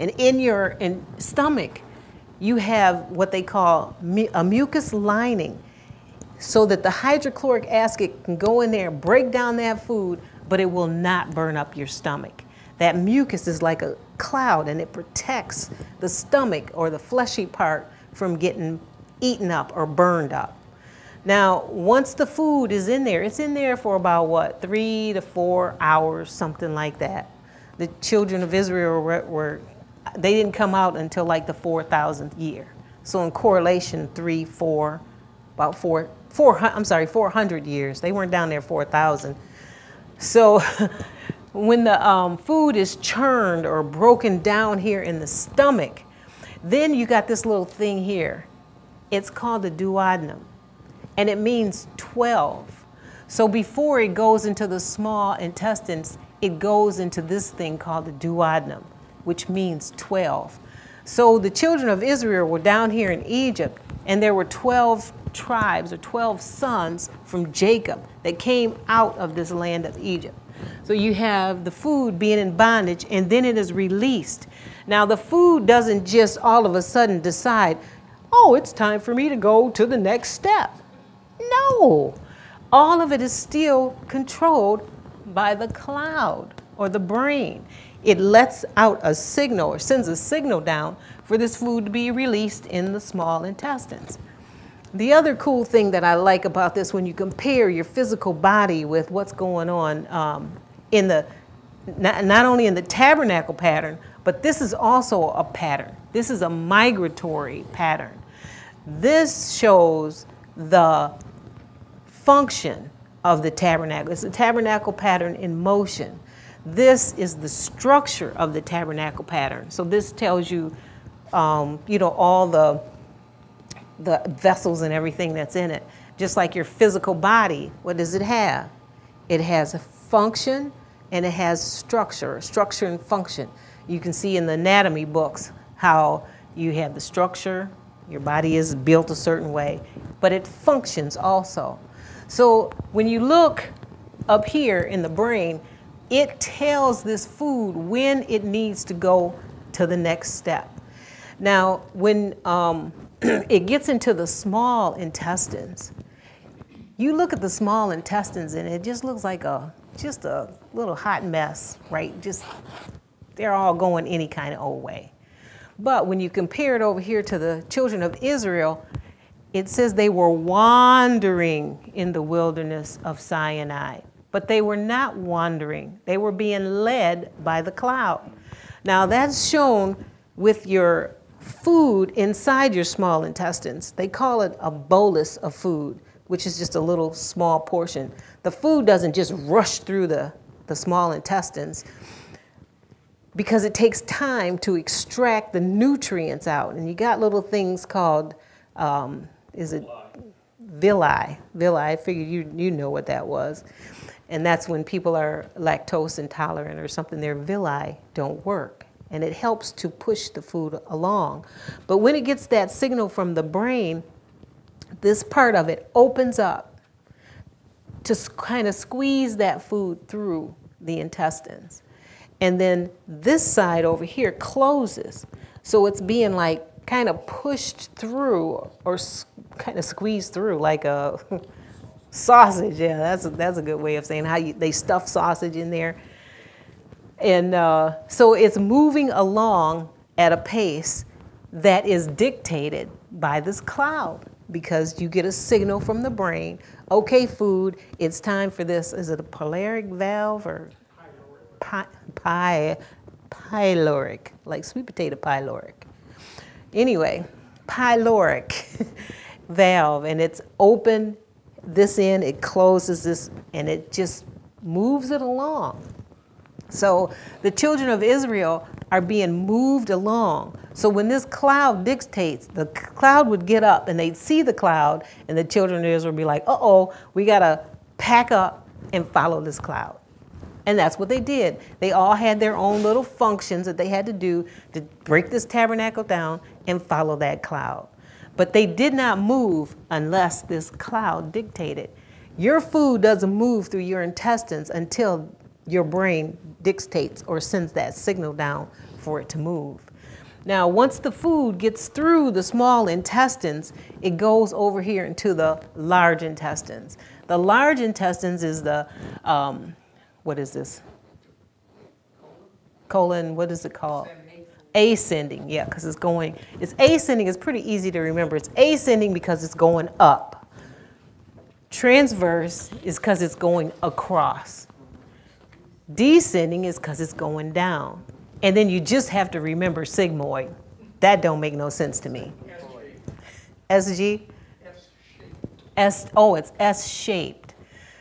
And in your stomach, you have what they call a mucus lining, so that the hydrochloric acid can go in there and break down that food, but it will not burn up your stomach. That mucus is like a cloud, and it protects the stomach or the fleshy part from getting eaten up or burned up. Now, once the food is in there, it's in there for about, what, 3 to 4 hours, something like that. The children of Israel they didn't come out until like the 4,000th year. So in correlation, about 400 years. They weren't down there 4,000. So when the food is churned or broken down here in the stomach, then you got this little thing here. It's called the duodenum, and it means 12. So before it goes into the small intestines, it goes into this thing called the duodenum, which means 12. So the children of Israel were down here in Egypt, and there were 12 tribes or 12 sons from Jacob that came out of this land of Egypt. So you have the food being in bondage, and then it is released. Now, the food doesn't just all of a sudden decide, oh, it's time for me to go to the next step. No, all of it is still controlled by the cloud or the brain. It lets out a signal or sends a signal down for this food to be released in the small intestines. The other cool thing that I like about this, when you compare your physical body with what's going on in the, not only in the tabernacle pattern, but this is also a pattern. This is a migratory pattern. This shows the function of the tabernacle. It's a tabernacle pattern in motion. This is the structure of the tabernacle pattern. So this tells you, you know, all the vessels and everything that's in it. Just like your physical body, what does it have? It has a function and it has structure, structure and function. You can see in the anatomy books how you have the structure, your body is built a certain way, but it functions also. So when you look up here in the brain, it tells this food when it needs to go to the next step. Now, when it gets into the small intestines, you look at the small intestines and it just looks like just a little hot mess, right? Just, they're all going any kind of old way. But when you compare it over here to the children of Israel, it says they were wandering in the wilderness of Sinai. But they were not wandering. They were being led by the cloud. Now that's shown with your food inside your small intestines. They call it a bolus of food, which is just a little small portion. The food doesn't just rush through the small intestines because it takes time to extract the nutrients out. And you got little things called, is it villi? Villi, I figured you know what that was. And that's when people are lactose intolerant or something, their villi don't work. And it helps to push the food along. But when it gets that signal from the brain, this part of it opens up to kind of squeeze that food through the intestines. And then this side over here closes. So it's being like kind of pushed through or kind of squeezed through like a sausage. Yeah, that's a good way of saying how they stuff sausage in there. And so it's moving along at a pace that is dictated by this cloud because you get a signal from the brain, okay, food, it's time for this. Is it a pyloric valve or pyloric, like sweet potato pyloric. Anyway, pyloric valve, and it's open this end, it closes this, and it just moves it along. So the children of Israel are being moved along. So when this cloud dictates, the cloud would get up and they'd see the cloud and the children of Israel would be like, uh-oh, we gotta pack up and follow this cloud. And that's what they did. They all had their own little functions that they had to do to break this tabernacle down and follow that cloud. But they did not move unless this cloud dictated. Your food doesn't move through your intestines until your brain dictates or sends that signal down for it to move. Now, once the food gets through the small intestines, it goes over here into the large intestines. The large intestines is the, what is this? Colon, what is it called? Ascending, yeah, because it's going, it's ascending, it's pretty easy to remember. It's ascending because it's going up. Transverse is because it's going across. Descending is because it's going down. And then you just have to remember sigmoid. That don't make no sense to me. SG? S, oh, it's S-shaped.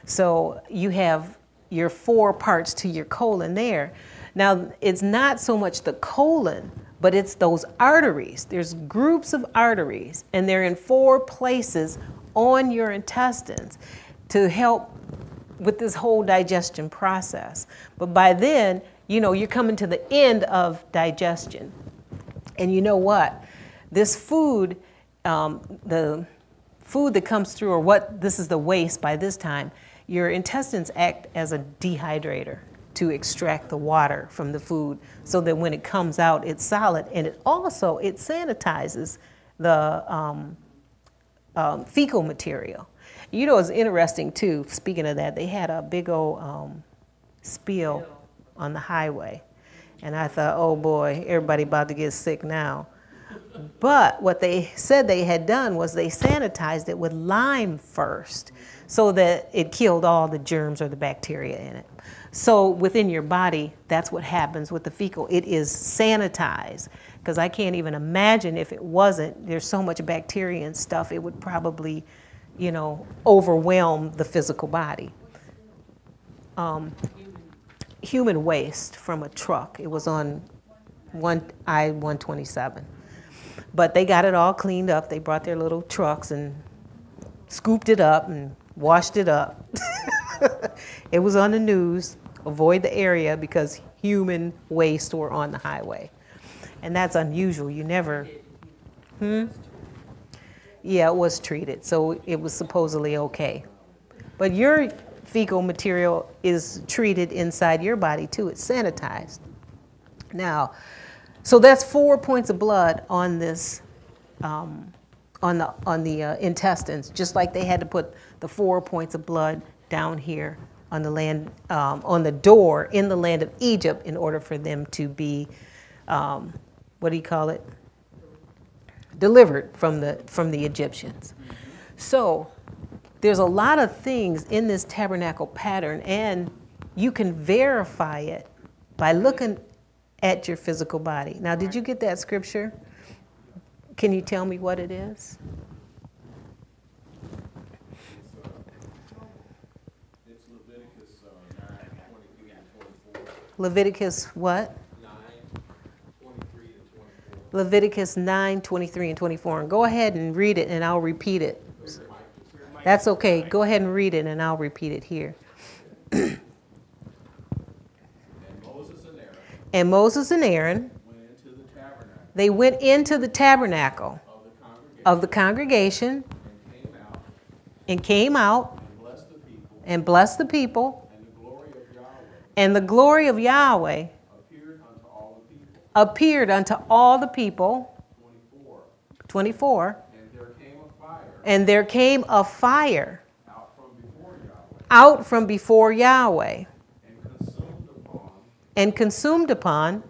So you have your four parts to your colon there. Now, it's not so much the colon, but it's those arteries. There's groups of arteries, and they're in four places on your intestines to help with this whole digestion process. But by then, you know, you're coming to the end of digestion. And you know what? This food, the food that comes through, or what, this is the waste by this time, your intestines act as a dehydrator to extract the water from the food so that when it comes out, it's solid. And it also, it sanitizes the fecal material. You know, it's interesting too, speaking of that, they had a big old spill on the highway. And I thought, oh boy, everybody about to get sick now. But what they said they had done was they sanitized it with lime first so that it killed all the germs or the bacteria in it. So within your body, that's what happens with the fecal. It is sanitized, because I can't even imagine if it wasn't. There's so much bacteria and stuff, it would probably, you know, overwhelm the physical body. Human waste from a truck. It was on I-127. But they got it all cleaned up. They brought their little trucks and scooped it up and washed it up. It was on the news. Avoid the area because human waste were on the highway. And that's unusual. You never... Yeah, it was treated. So it was supposedly okay. But your fecal material is treated inside your body too. It's sanitized. Now, so that's 4 points of blood on this, on the intestines, just like they had to put the 4 points of blood down here on the land, on the door in the land of Egypt in order for them to be, what do you call it? Delivered from the Egyptians. So there's a lot of things in this tabernacle pattern, and you can verify it by looking at your physical body. Now, did you get that scripture? Can you tell me what it is? It's Leviticus 9, 23 and 24. Leviticus what? 9, 23 and 24. Leviticus 9, 23 and 24. And go ahead and read it, and I'll repeat it. That's okay. Go ahead and read it, and I'll repeat it here. And Moses and Aaron went into the tabernacle. They went into the tabernacle of the congregation and came out and blessed the people. And the glory of Yahweh appeared unto all the people. 24. And there came a fire out from before Yahweh and consumed upon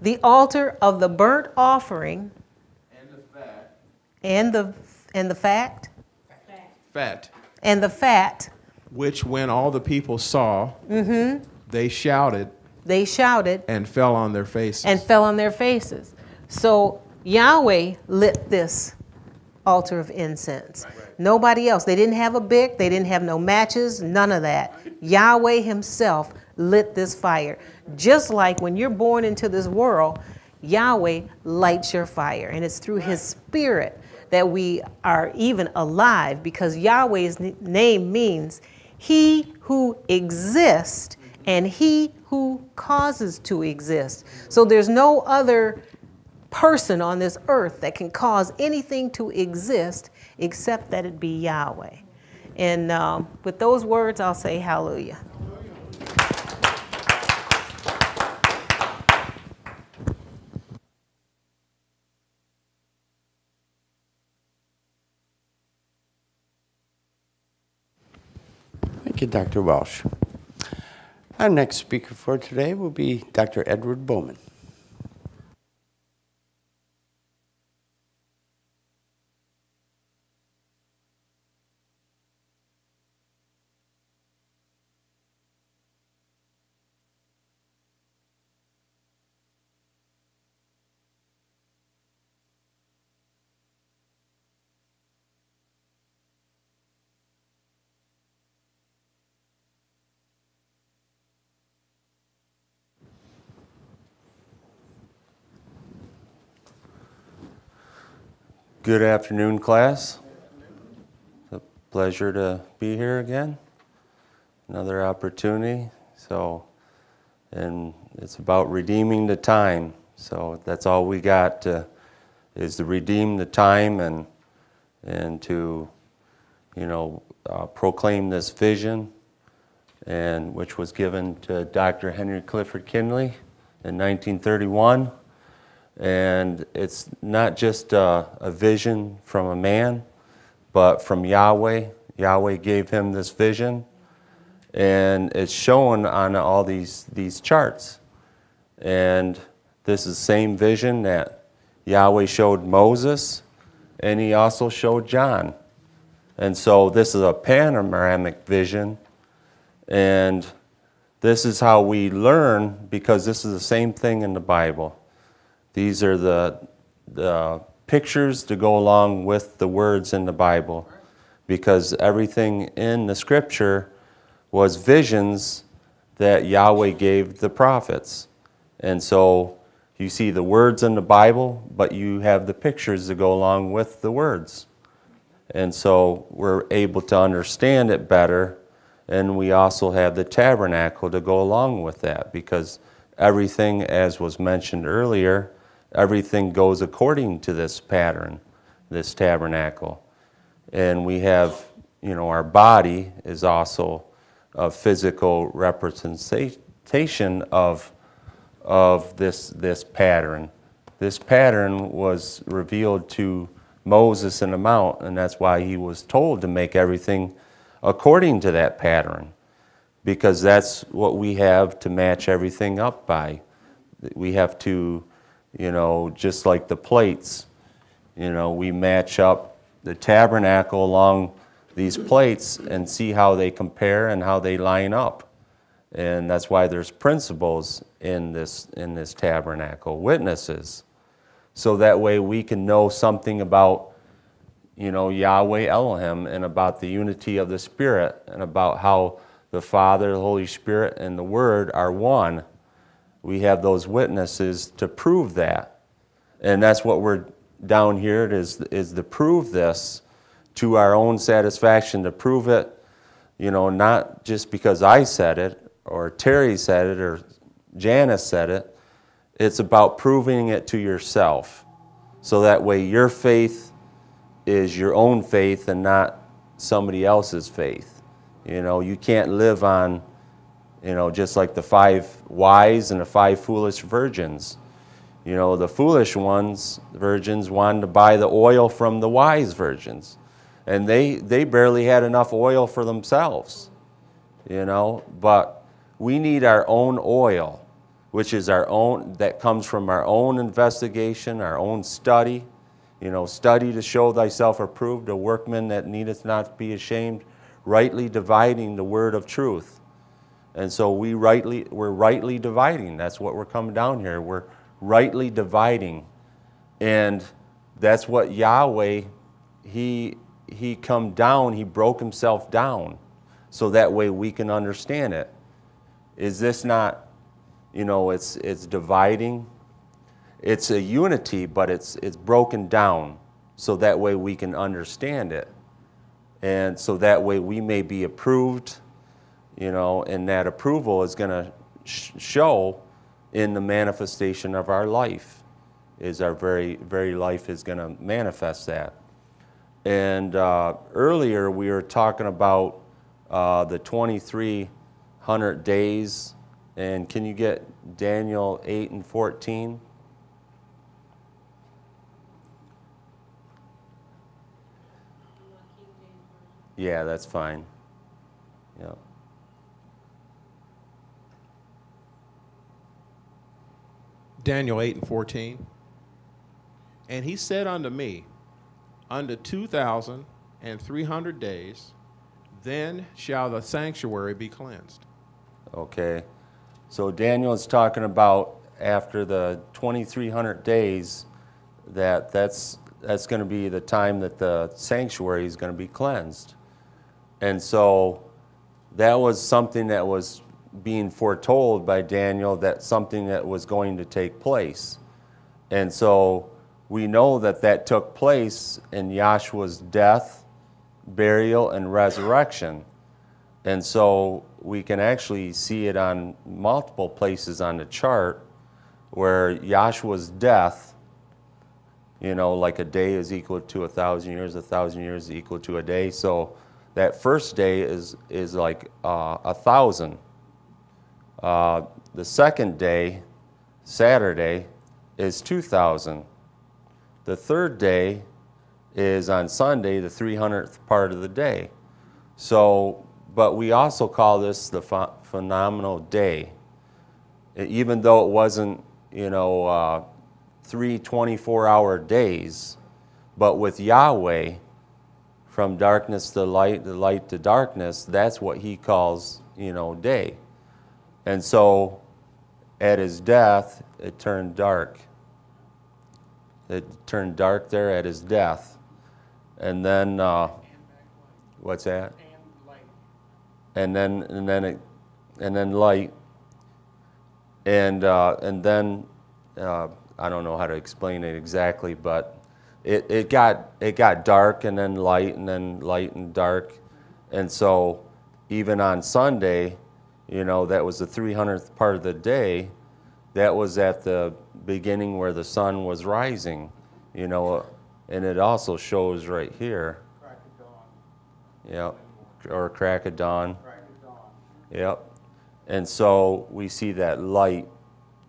the altar of the burnt offering and the fat, which when all the people saw, they shouted and fell on their faces. So Yahweh lit this altar of incense. Right. Nobody else. They didn't have a bick. They didn't have no matches. None of that. Yahweh himself lit this fire. Just like when you're born into this world, Yahweh lights your fire. And it's through his spirit that we are even alive, because Yahweh's name means he who exists and he who causes to exist. So there's no other person on this earth that can cause anything to exist except that it be Yahweh. And with those words, I'll say hallelujah. Thank you, Dr. Welsh. Our next speaker for today will be Dr. Edward Bowman. Good afternoon, class. It's a pleasure to be here again. Another opportunity. So, and it's about redeeming the time. So that's all we got is to redeem the time and to, you know, proclaim this vision, and which was given to Dr. Henry Clifford Kinley in 1931. And it's not just a vision from a man, but from Yahweh. Yahweh gave him this vision, And it's shown on all these charts. And this is the same vision that Yahweh showed Moses, and he also showed John. And so this is a panoramic vision, and this is how we learn, because this is the same thing in the Bible. These are the pictures to go along with the words in the Bible, because everything in the Scripture was visions that Yahweh gave the prophets. And so you see the words in the Bible, but you have the pictures to go along with the words. And so we're able to understand it better, and we also have the tabernacle to go along with that, because everything, as was mentioned earlier, everything goes according to this pattern, this tabernacle. And we have, you know, our body is also a physical representation of this pattern. This pattern was revealed to Moses in the mount, and that's why he was told to make everything according to that pattern, because that's what we have to match everything up by. We have to, you know, just like the plates, you know, we match up the tabernacle along these plates and see how they compare and how they line up. And that's why there's principles in this tabernacle, witnesses. So that way we can know something about, you know, Yahweh Elohim, and about the unity of the Spirit, and about how the Father, the Holy Spirit, and the Word are one. We have those witnesses to prove that. And that's what we're down here is to prove this to our own satisfaction, to prove it, you know, not just because I said it, or Terry said it, or Janice said it. It's about proving it to yourself. So that way your faith is your own faith and not somebody else's faith. You know, you can't live on, you know, just like the 5 wise and the 5 foolish virgins. You know, the foolish ones, the virgins, wanted to buy the oil from the wise virgins. And they barely had enough oil for themselves, you know. But we need our own oil, which is our own, that comes from our own investigation, our own study. You know, study to show thyself approved, a workman that needeth not be ashamed, rightly dividing the word of truth. And so we're rightly dividing. That's what we're coming down here. We're rightly dividing. And that's what Yahweh, he come down, he broke himself down. So that way we can understand it. Is this not, you know, it's dividing. It's a unity, but it's broken down, so that way we can understand it. And so that way we may be approved, you know, and that approval is going to show in the manifestation of our life. Is our very, very life is going to manifest that. And earlier we were talking about the 2300 days. And can you get Daniel 8:14? Yeah, that's fine. Yeah. Daniel 8:14. And he said unto me, Under 2,300 days, then shall the sanctuary be cleansed. Okay. So Daniel is talking about after the 2300 days, that's going to be the time that the sanctuary is going to be cleansed. And so that was something that was being foretold by Daniel, that something that was going to take place. And so we know that that took place in Yahshua's death, burial, and resurrection. And so we can actually see it on multiple places on the chart where Yahshua's death, you know, like a day is equal to 1,000 years, 1,000 years is equal to a day. So that first day is like 1,000. The second day, Saturday, is 2,000. The third day is on Sunday, the 300th part of the day. So But we also call this the phenomenal day. Even though it wasn't, you know, 3 24-hour days, but with Yahweh, from darkness to light to darkness, that's what he calls, you know, day. And so at his death, it turned dark. It turned dark there at his death. And then, what's that? And then light. And then I don't know how to explain it exactly, but it got dark and then light and dark, and so even on Sunday, you know, that was the 300th part of the day. That was at the beginning where the sun was rising, you know, and it also shows right here. Crack of dawn. Yeah, or crack of dawn. Crack of dawn. Yep. And so we see that light,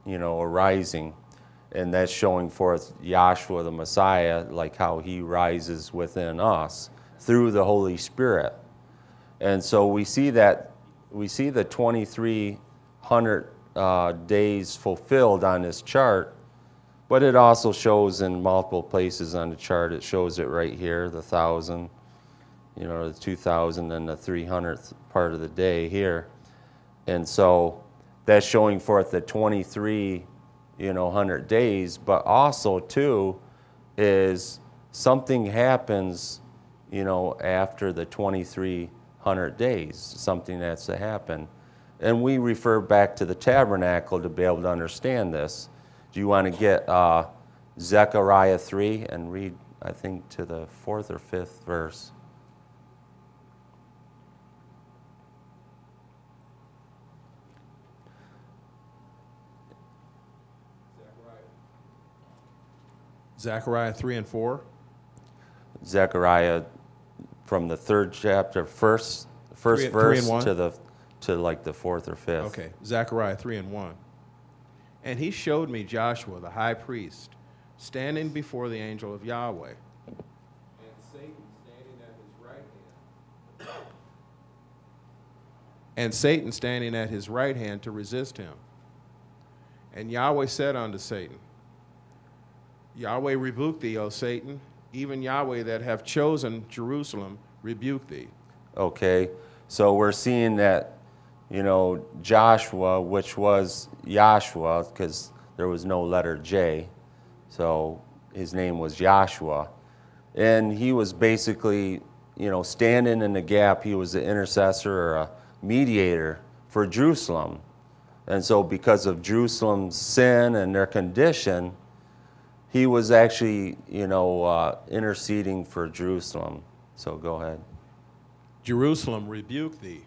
you know, arising, and that's showing forth Yahshua the Messiah, like how he rises within us through the Holy Spirit. And so we see that, we see the 2300 days fulfilled on this chart, but it also shows in multiple places on the chart. It shows it right here, the 1,000, you know, the 2,000 and the 300th part of the day here. And so that's showing forth the 23, you know, 100 days, but also too is something happens, you know, after the 2300 days, something that's to happen. And we refer back to the tabernacle to be able to understand this. Do you want to get Zechariah 3 and read, I think, to the 4th or 5th verse? Zechariah 3 and 4? Zechariah from the 3rd chapter, first verse to the like the 4th or 5th. Okay, Zechariah 3 and 1. And he showed me Joshua, the high priest, standing before the angel of Yahweh, and Satan standing at his right hand. And Satan standing at his right hand to resist him. And Yahweh said unto Satan, Yahweh rebuke thee, O Satan, even Yahweh that have chosen Jerusalem rebuke thee. Okay, so we're seeing that, you know, Joshua, which was Yahshua, because there was no letter J, so his name was Yahshua, and he was basically, you know, standing in the gap. He was an intercessor or a mediator for Jerusalem, and so because of Jerusalem's sin and their condition, he was actually, you know, interceding for Jerusalem. So go ahead. Jerusalem, rebuke thee.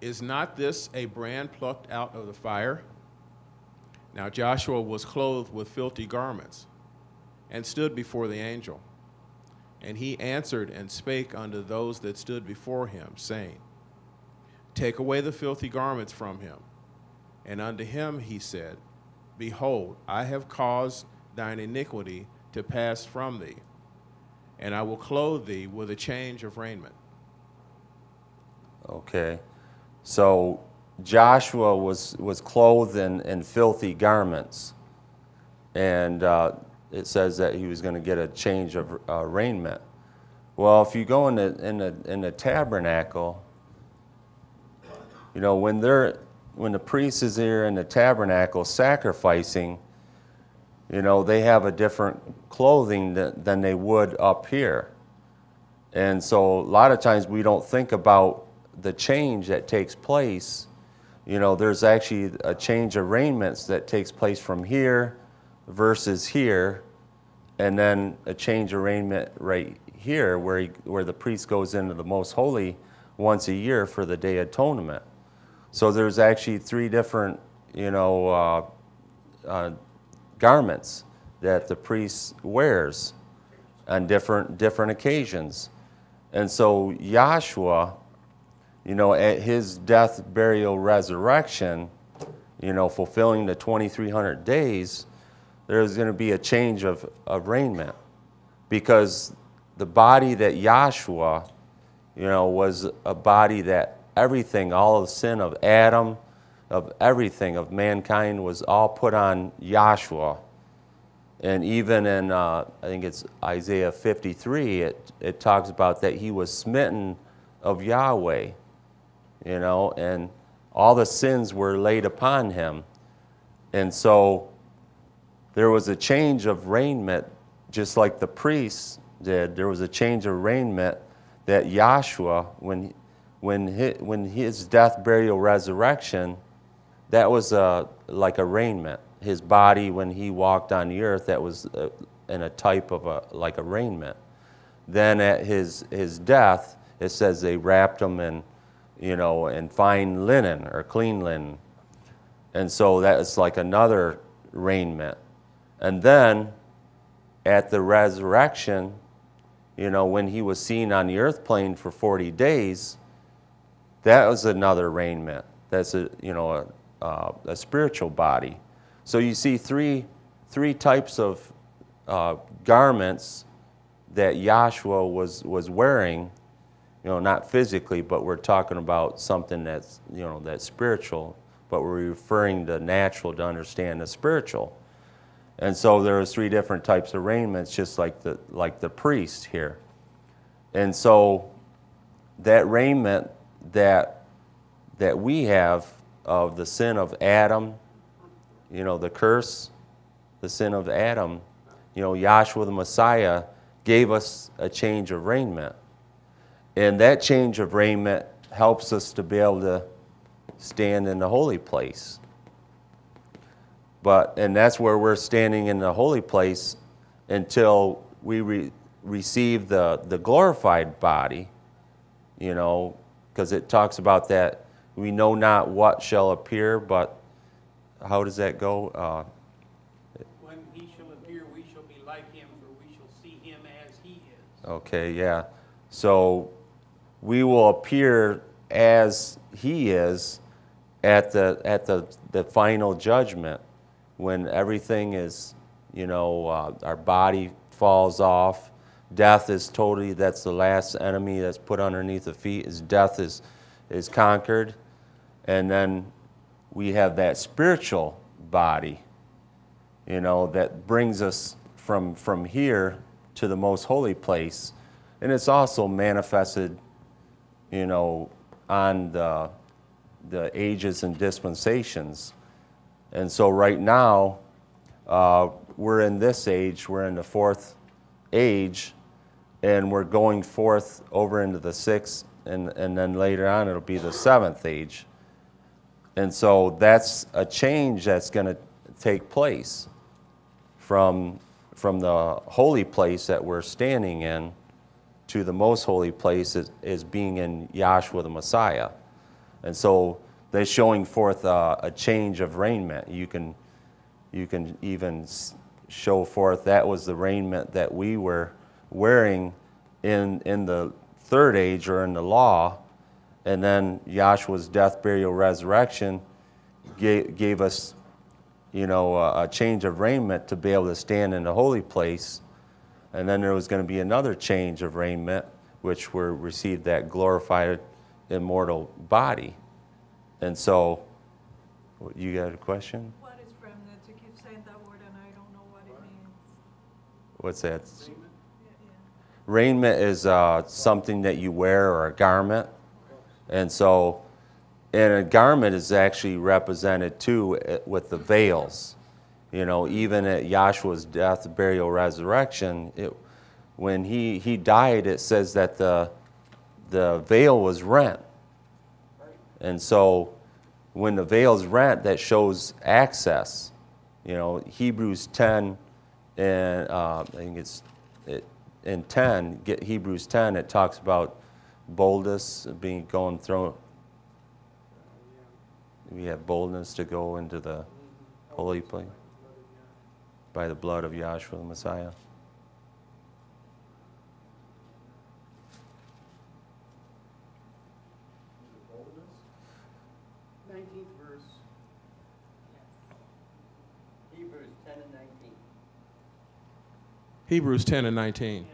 Is not this a brand plucked out of the fire? Now Joshua was clothed with filthy garments and stood before the angel. And he answered and spake unto those that stood before him, saying, Take away the filthy garments from him. And unto him he said, Behold, I have caused thine iniquity to pass from thee, and I will clothe thee with a change of raiment. Okay, so Joshua was clothed in filthy garments, and it says that he was going to get a change of raiment. Well, if you go in the tabernacle, you know, when the priest is here in the tabernacle sacrificing, you know, they have a different clothing than they would up here. And so a lot of times we don't think about the change that takes place. You know, there's actually a change of raiments that takes place from here versus here, and then a change of raiment right here where the priest goes into the most holy once a year for the Day of Atonement. So there's actually three different, you know, garments that the priest wears on different occasions. And so Yahshua, you know, at his death, burial, resurrection, you know, fulfilling the 2300 days, there's going to be a change of raiment, because the body that Yahshua, you know, was a body that everything, all of the sin of Adam, of everything, of mankind, was all put on Yahshua. And even in, I think it's Isaiah 53, it talks about that he was smitten of Yahweh, you know, and all the sins were laid upon him. And so there was a change of raiment, just like the priests did. There was a change of raiment that Yahshua, when his death, burial, resurrection, that was like a raiment. His body, when he walked on the earth, that was in a type of like a raiment. Then at his death, it says they wrapped him in, you know, in fine linen or clean linen. And so that is like another raiment. And then at the resurrection, you know, when he was seen on the earth plane for 40 days, that was another raiment. That's a, you know, a spiritual body. So you see three types of garments that Yahshua was wearing, you know, not physically, but we're talking about something that's, you know, that's spiritual, but we're referring to natural to understand the spiritual. And so there was three different types of raiments, just like the priest here. And so that raiment that we have of the sin of Adam, you know, the curse, the sin of Adam, you know, Yahshua the Messiah gave us a change of raiment. And that change of raiment helps us to be able to stand in the holy place. And that's where we're standing in the holy place until we receive the glorified body, you know, because it talks about that we know not what shall appear, but how does that go? When he shall appear, we shall be like him, for we shall see him as he is. Okay, yeah. So we will appear as he is at the final judgment, when everything is, you know, our body falls off. Death is totally, that's the last enemy that's put underneath the feet, is death is conquered. And then we have that spiritual body, you know, that brings us from here to the most holy place. And it's also manifested, you know, on the ages and dispensations. And so right now, we're in this age, we're in the fourth age, and we're going forth over into the sixth, and then later on it'll be the seventh age. And so that's a change that's going to take place from the holy place that we're standing in to the most holy place is being in Yahshua the Messiah. And so they're showing forth a change of raiment. You can even show forth that was the raiment that we were wearing in the third age or in the law. And then Yahshua's death, burial, resurrection gave us, you know, a change of raiment to be able to stand in the holy place. And then there was going to be another change of raiment, which were received that glorified immortal body. And so, you got a question? What is remnant? You keep saying that word, and I don't know what it means. What's that? Raiment, yeah. Raiment is something that you wear, or a garment. And so, and a garment is actually represented, too, with the veils. You know, even at Yahshua's death, burial, resurrection, when he died, it says that the veil was rent. And so when the veil's rent, that shows access. You know, Hebrews 10 and I think it's in 10, get Hebrews 10, it talks about boldness being going through. We have boldness to go into the holy place by the blood of Yahshua the Messiah. Hebrews 10 and 19.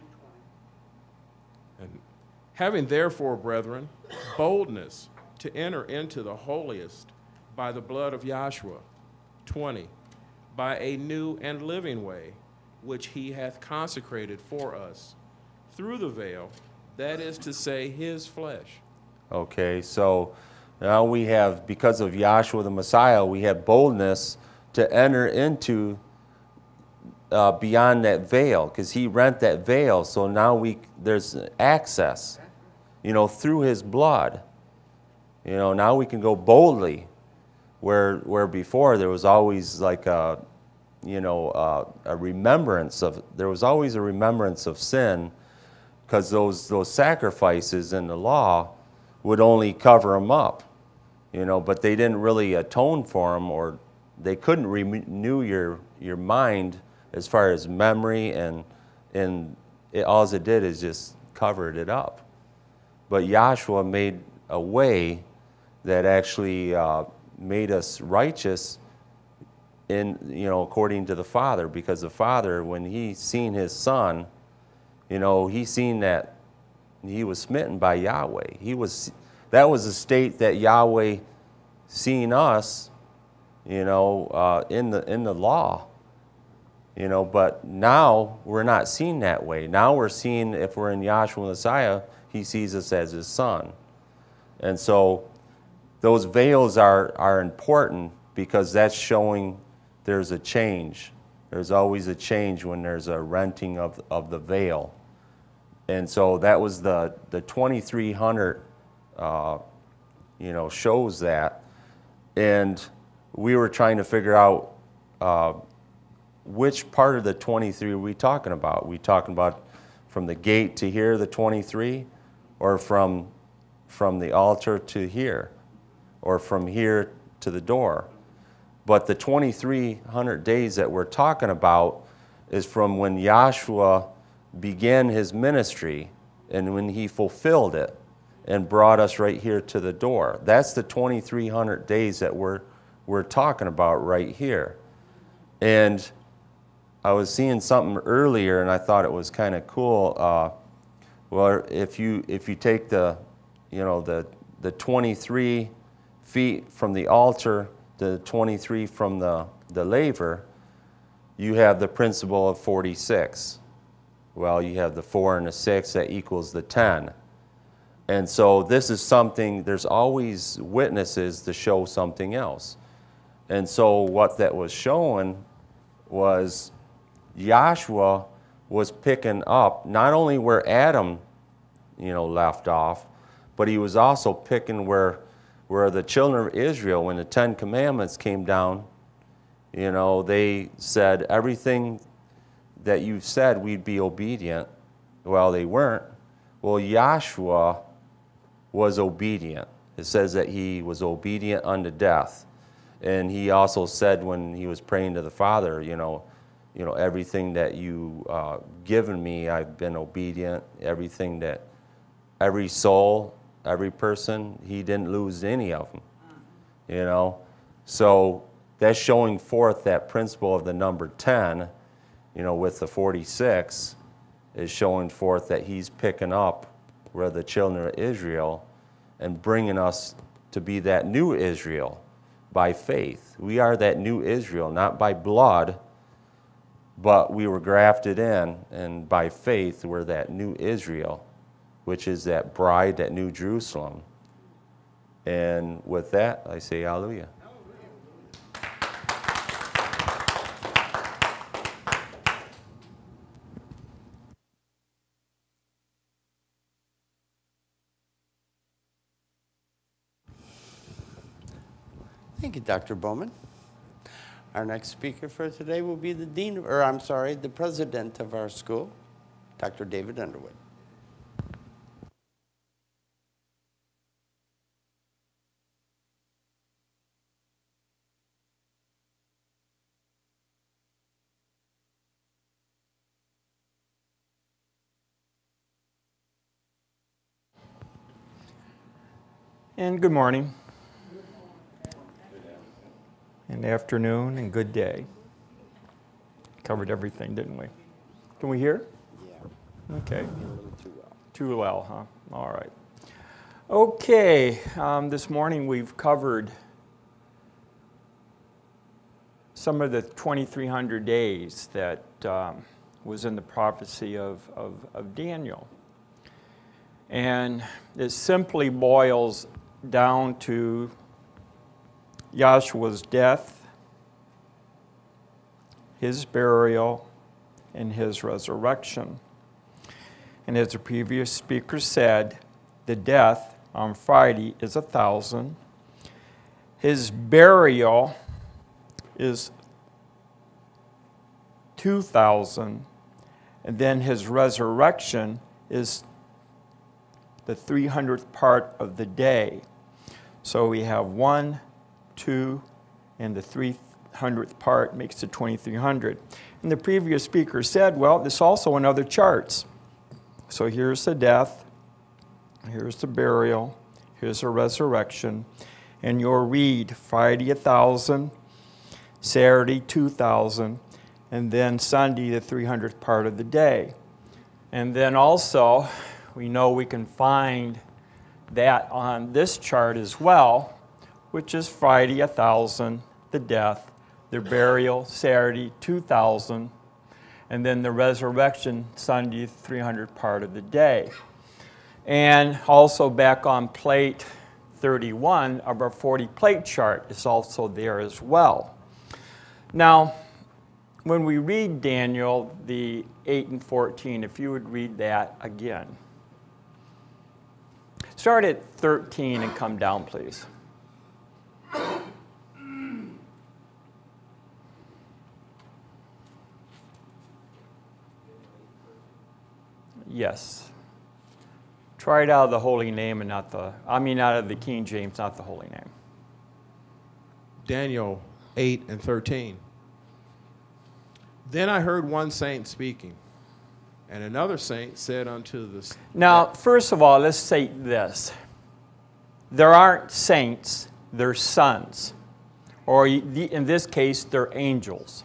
And Having therefore, brethren, boldness to enter into the holiest by the blood of Yahshua, 20, by a new and living way, which he hath consecrated for us, through the veil, that is to say, his flesh. Okay, so now we have, because of Yahshua the Messiah, we have boldness to enter into beyond that veil, because he rent that veil, so now there's access, you know, through his blood. You know, now we can go boldly, where before there was always like a, you know, a remembrance of, there was always a remembrance of sin, because those sacrifices in the law would only cover them up, you know, but they didn't really atone for them, or they couldn't renew your mind as far as memory, and it, all it did is just covered it up. But Yahshua made a way that actually made us righteous, in, you know, according to the Father, because the Father, when he seen his Son, you know, he seen that he was smitten by Yahweh. He was, that was the state that Yahweh seen us, you know, in the law, you know. But now we're not seen that way. Now we're seen, if we're in Yahshua Messiah, he sees us as his Son, and so those veils are important, because that's showing there's a change. There's always a change when there's a renting of the veil. And so that was the 2300, you know, shows that. And we were trying to figure out which part of the 23 are we talking about. Are we talking about from the gate to here, the 23, or from the altar to here, or from here to the door? But the 2300 days that we're talking about is from when Yahshua began his ministry and when he fulfilled it and brought us right here to the door. That's the 2300 days that we're talking about right here. And I was seeing something earlier, and I thought it was kind of cool. Well, if you take the, you know, the 23 feet from the altar, the 23 from the laver, you have the principle of 46. Well, you have the 4 and the 6, that equals the 10. And so this is something, there's always witnesses to show something else. And so what that was showing was Yahshua was picking up not only where Adam, you know, left off, but he was also picking where the children of Israel, when the 10 commandments came down, you know, they said, everything that you've said, we'd be obedient. Well, they weren't. Well, Yahshua was obedient. It says that he was obedient unto death. And he also said, when he was praying to the Father, you know, everything that you given me, I've been obedient. Everything that, every soul, every person, he didn't lose any of them, you know. So that's showing forth that principle of the number 10, you know, with the 46, is showing forth that he's picking up where the children of Israel and bringing us to be that new Israel by faith. We are that new Israel, not by blood, but we were grafted in, and by faith we're that new Israel, which is that bride, that new Jerusalem. And with that, I say hallelujah. Thank you, Dr. Bowman. Our next speaker for today will be the dean, or I'm sorry, the president of our school, Dr. David Underwood. And good morning, and afternoon, and good day. Covered everything, didn't we? Can we hear? Yeah. Okay. Too well, huh? All right. Okay, this morning we've covered some of the 2,300 days that was in the prophecy of Daniel. And it simply boils down to Yahshua's death, his burial, and his resurrection. And as the previous speaker said, the death on Friday is 1,000. His burial is 2,000. And then his resurrection is the 300th part of the day. So we have 1, 2, and the 300th part makes the 2,300. And the previous speaker said, well, this also in other charts. So here's the death, here's the burial, here's the resurrection. And you'll read Friday 1,000, Saturday 2,000, and then Sunday the 300th part of the day. And then also, we know we can find that on this chart as well, which is Friday 1,000, the death, the burial Saturday 2,000, and then the resurrection Sunday 300th part of the day. And also back on plate 31 of our 40-plate chart is also there as well. Now, when we read Daniel, the 8 and 14, if you would read that again. Start at 13 and come down, please. Yes. Try it out of the Holy Name and not the, I mean out of the King James, not the Holy Name. Daniel 8 and 13. Then I heard one saint speaking. And another saint said unto the... Now, first of all, let's say this. There aren't saints, they're sons. Or in this case, they're angels.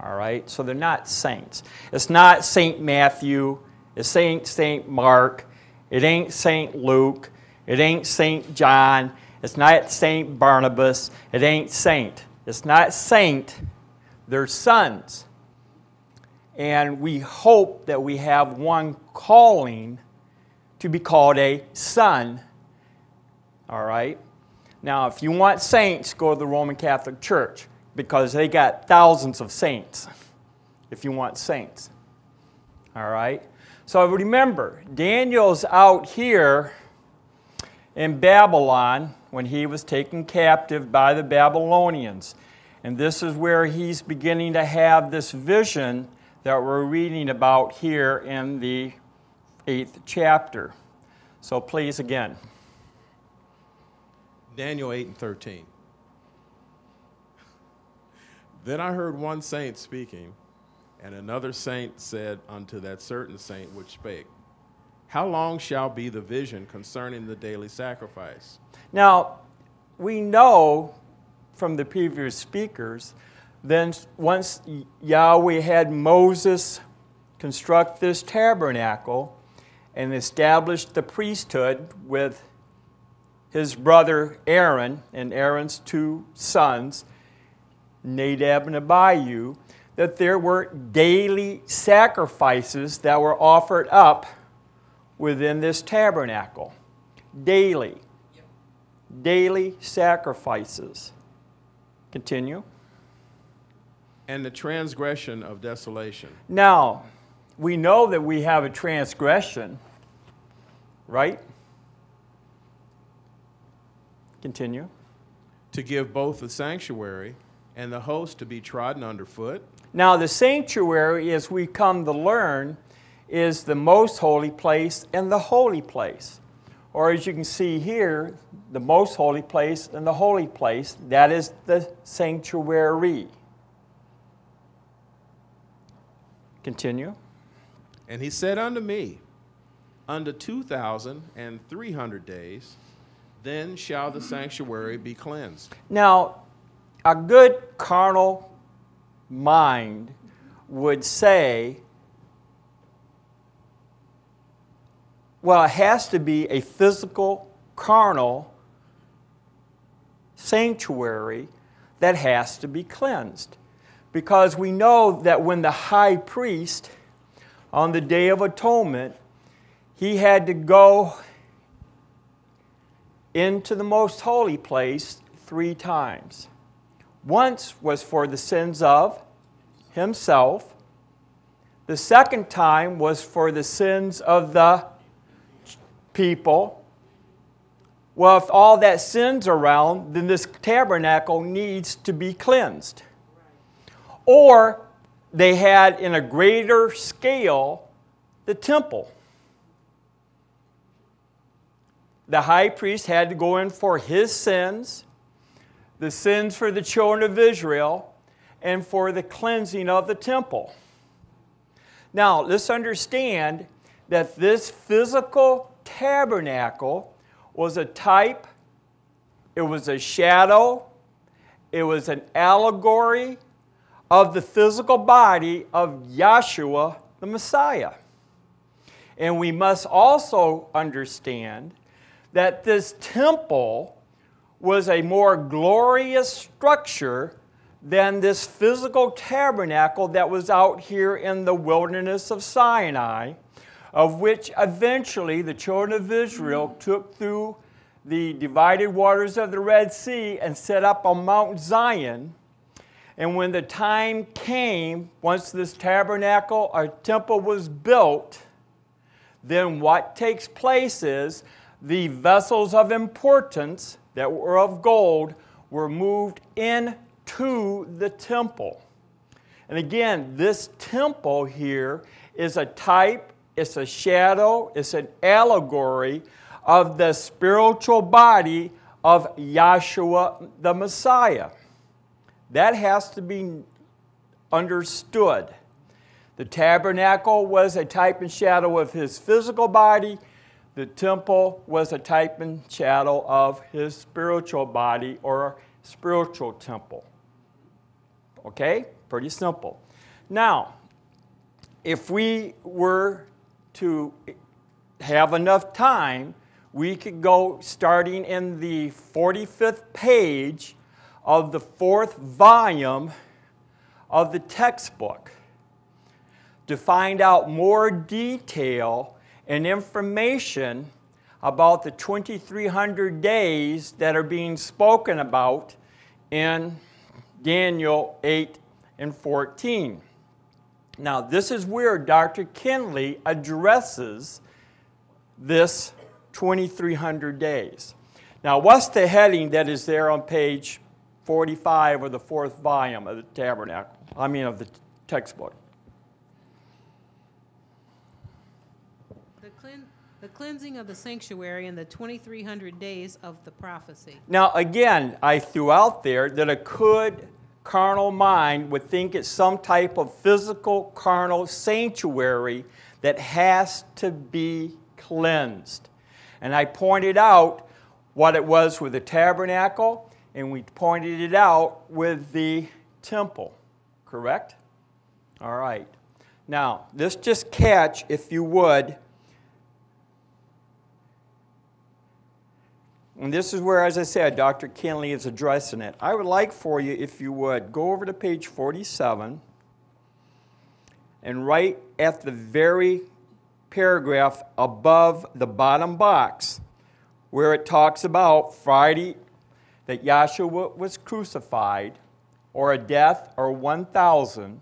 All right? So they're not saints. It's not St. Matthew. It ain't St. Mark. It ain't St. Luke. It ain't St. John. It's not St. Barnabas. It ain't saint. It's not saint. They're sons. And we hope that we have one calling to be called a son. All right? Now, if you want saints, go to the Roman Catholic Church because they got thousands of saints, if you want saints. All right? So remember, Daniel's out here in Babylon when he was taken captive by the Babylonians. And this is where he's beginning to have this vision that we're reading about here in the 8th chapter. So please again. Daniel 8 and 13. Then I heard one saint speaking, and another saint said unto that certain saint which spake, how long shall be the vision concerning the daily sacrifice? Now, we know from the previous speakers, then once Yahweh had Moses construct this tabernacle and establish the priesthood with his brother Aaron and Aaron's two sons, Nadab and Abihu, that there were daily sacrifices that were offered up within this tabernacle. Daily. Yep. Daily sacrifices. Continue. And the transgression of desolation. Now, we know that we have a transgression, right? Continue. To give both the sanctuary and the host to be trodden underfoot. Now, the sanctuary, as we come to learn, is the most holy place and the holy place. Or as you can see here, the most holy place and the holy place, that is the sanctuary. Continue. And he said unto me, unto 2,300 days, then shall the sanctuary be cleansed. Now, a good carnal mind would say, Well, it has to be a physical, carnal sanctuary that has to be cleansed. Because we know that when the high priest, on the Day of Atonement, he had to go into the most holy place 3 times. Once was for the sins of himself. The second time was for the sins of the people. Well, if all that sin's around, then this tabernacle needs to be cleansed. Or they had, in a greater scale, the temple. The high priest had to go in for his sins, the sins for the children of Israel, and for the cleansing of the temple. Now, let's understand that this physical tabernacle was a type, it was a shadow, it was an allegory of the physical body of Yahshua, the Messiah. And we must also understand that this temple was a more glorious structure than this physical tabernacle that was out here in the wilderness of Sinai, of which eventually the children of Israel took through the divided waters of the Red Sea and set up on Mount Zion. And when the time came, once this tabernacle or temple was built, then what takes place is the vessels of importance that were of gold were moved in to the temple. And again, this temple here is a type, it's a shadow, it's an allegory of the spiritual body of Yahshua the Messiah. That has to be understood. The tabernacle was a type and shadow of his physical body. The temple was a type and shadow of his spiritual body or spiritual temple. Okay? Pretty simple. Now, if we were to have enough time, we could go starting in the 45th page of the 4th volume of the textbook to find out more detail and information about the 2,300 days that are being spoken about in Daniel 8 and 14. Now, this is where Dr. Kinley addresses this 2,300 days. Now, what's the heading that is there on page 45 of the 4th volume of the tabernacle, of the textbook? The cleansing of the sanctuary in the 2,300 days of the prophecy. Now, again, I threw out there that a could carnal mind would think it's some type of physical carnal sanctuary that has to be cleansed. And I pointed out what it was with the tabernacle, and we pointed it out with the temple, correct? All right. Now, let's just catch, if you would, and this is where, as I said, Dr. Kinley is addressing it. I would like for you, if you would, go over to page 47, and right at the very paragraph above the bottom box, where it talks about Friday, that Yahshua was crucified, or a death, or 1,000,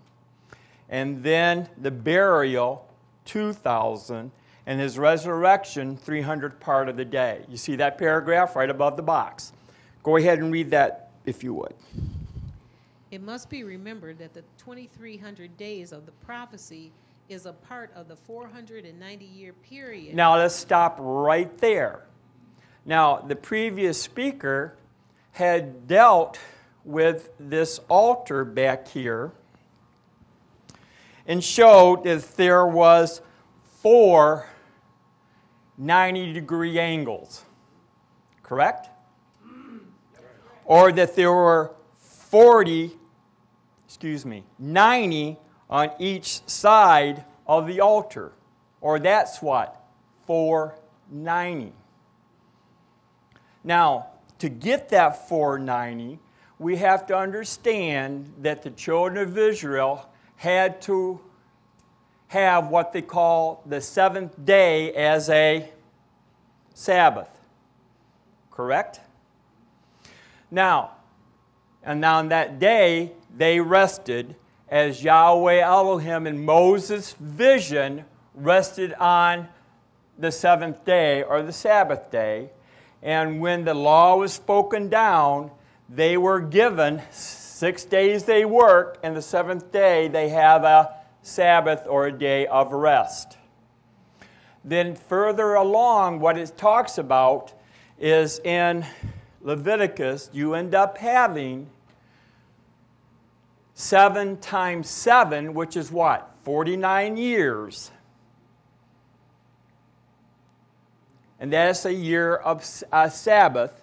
and then the burial, 2,000, and his resurrection, 300th part of the day. You see that paragraph right above the box? Go ahead and read that, if you would. It must be remembered that the 2,300 days of the prophecy is a part of the 490-year period. Now, let's stop right there. Now, the previous speaker had dealt with this altar back here and showed that there was 4 90-degree angles, correct? Or that there were 90 on each side of the altar, or that's what, 490. Now, to get that 490, we have to understand that the children of Israel had to have what they call the seventh day as a Sabbath. Correct? Now, and on that day, they rested as Yahweh Elohim in Moses' vision rested on the seventh day or the Sabbath day. And when the law was spoken down, they were given 6 days they work, and the seventh day they have a Sabbath or a day of rest. Then further along, what it talks about is in Leviticus, you end up having 7 times 7, which is what? 49 years. And that's a year of Sabbath.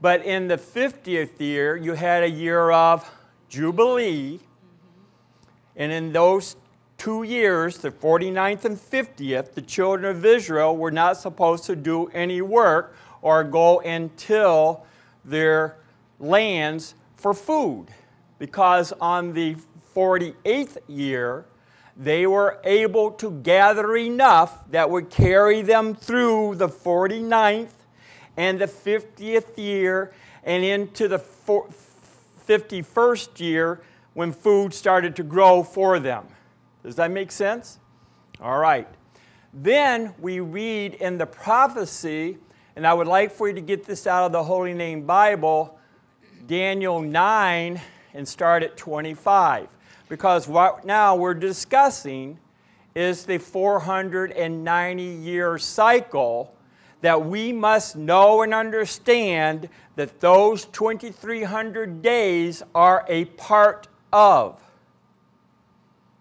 But in the 50th year, you had a year of Jubilee. And in those 2 years, the 49th and 50th, the children of Israel were not supposed to do any work or go and till their lands for food. Because on the 48th year, they were able to gather enough that would carry them through the 49th and the 50th year and into the 51st year when food started to grow for them. Does that make sense? All right. Then we read in the prophecy, and I would like for you to get this out of the Holy Name Bible, Daniel 9, and start at 25. Because what now we're discussing is the 490-year cycle that we must know and understand that those 2,300 days are a part of.